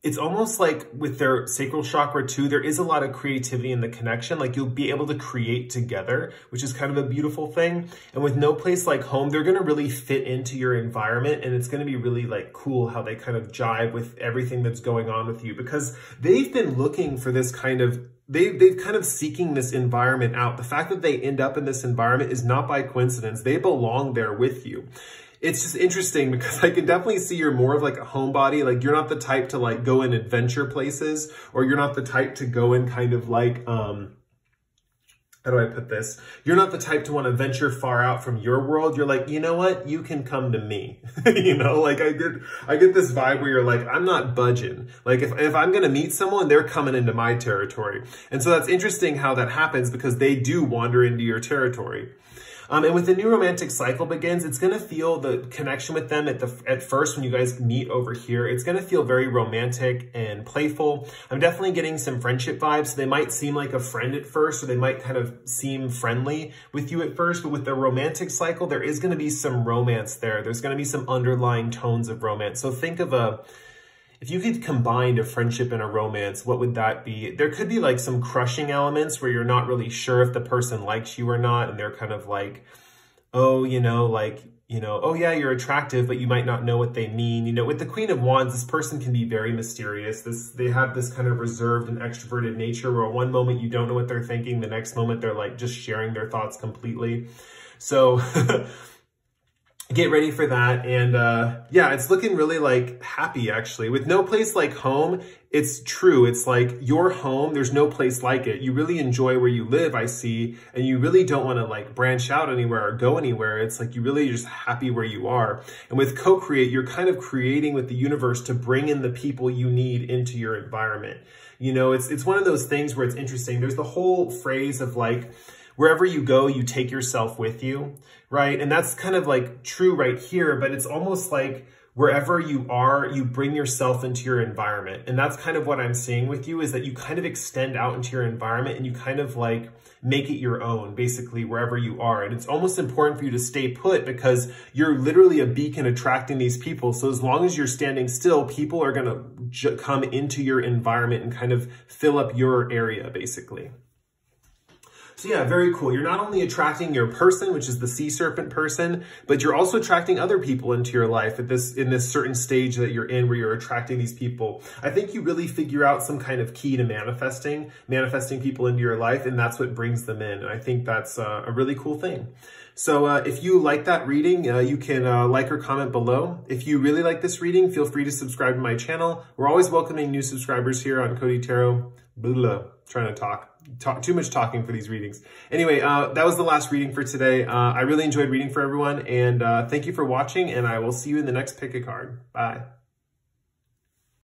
It's almost like with their sacral chakra too, there is a lot of creativity in the connection. Like you'll be able to create together, which is kind of a beautiful thing. And with no place like home, they're going to really fit into your environment. And it's going to be really like cool how they kind of jive with everything that's going on with you, because they've been looking for this kind of, They, they've kind of seeking this environment out. The fact that they end up in this environment is not by coincidence. They belong there with you. It's just interesting because I can definitely see you're more of like a homebody. Like you're not the type to like go and adventure places, or you're not the type to go and kind of like, um, how do I put this? You're not the type to want to venture far out from your world. You're like, you know what? You can come to me. You know, like I get, I get this vibe where you're like, I'm not budging. Like if, if I'm going to meet someone, they're coming into my territory. And so that's interesting how that happens, because they do wander into your territory. Um, and with the new romantic cycle begins, it's going to feel the connection with them at the at first when you guys meet over here. It's going to feel very romantic and playful. I'm definitely getting some friendship vibes. So they might seem like a friend at first, or they might kind of seem friendly with you at first. But with the romantic cycle, there is going to be some romance there. There's going to be some underlying tones of romance. So think of a... If you could combine a friendship and a romance, what would that be? There could be like some crushing elements where you're not really sure if the person likes you or not. And they're kind of like, oh, you know, like, you know, oh yeah, you're attractive, but you might not know what they mean. You know, with the Queen of Wands, this person can be very mysterious. This, they have this kind of reserved and extroverted nature where one moment you don't know what they're thinking. The next moment they're like just sharing their thoughts completely. So... Get ready for that. And uh, yeah, it's looking really like happy actually. With no place like home, it's true. It's like your home, there's no place like it. You really enjoy where you live, I see. And you really don't want to like branch out anywhere or go anywhere. It's like you really are just happy where you are. And with co-create, you're kind of creating with the universe to bring in the people you need into your environment. You know, it's, it's one of those things where it's interesting. There's the whole phrase of like, wherever you go, you take yourself with you, right? And that's kind of like true right here, but it's almost like wherever you are, you bring yourself into your environment. And that's kind of what I'm seeing with you, is that you kind of extend out into your environment and you kind of like make it your own, basically, wherever you are. And it's almost important for you to stay put, because you're literally a beacon attracting these people. So as long as you're standing still, people are going to come into your environment and kind of fill up your area, basically. So yeah, very cool. You're not only attracting your person, which is the sea serpent person, but you're also attracting other people into your life at this, in this certain stage that you're in where you're attracting these people. I think you really figure out some kind of key to manifesting, manifesting people into your life, and that's what brings them in. And I think that's uh, a really cool thing. So uh, if you like that reading, uh, you can uh, like or comment below. If you really like this reading, feel free to subscribe to my channel. We're always welcoming new subscribers here on Cody Tarot. Blah, blah, trying to talk. Talk, too much talking for these readings. Anyway, uh, that was the last reading for today. Uh, I really enjoyed reading for everyone, and uh, thank you for watching, and I will see you in the next pick a card. Bye.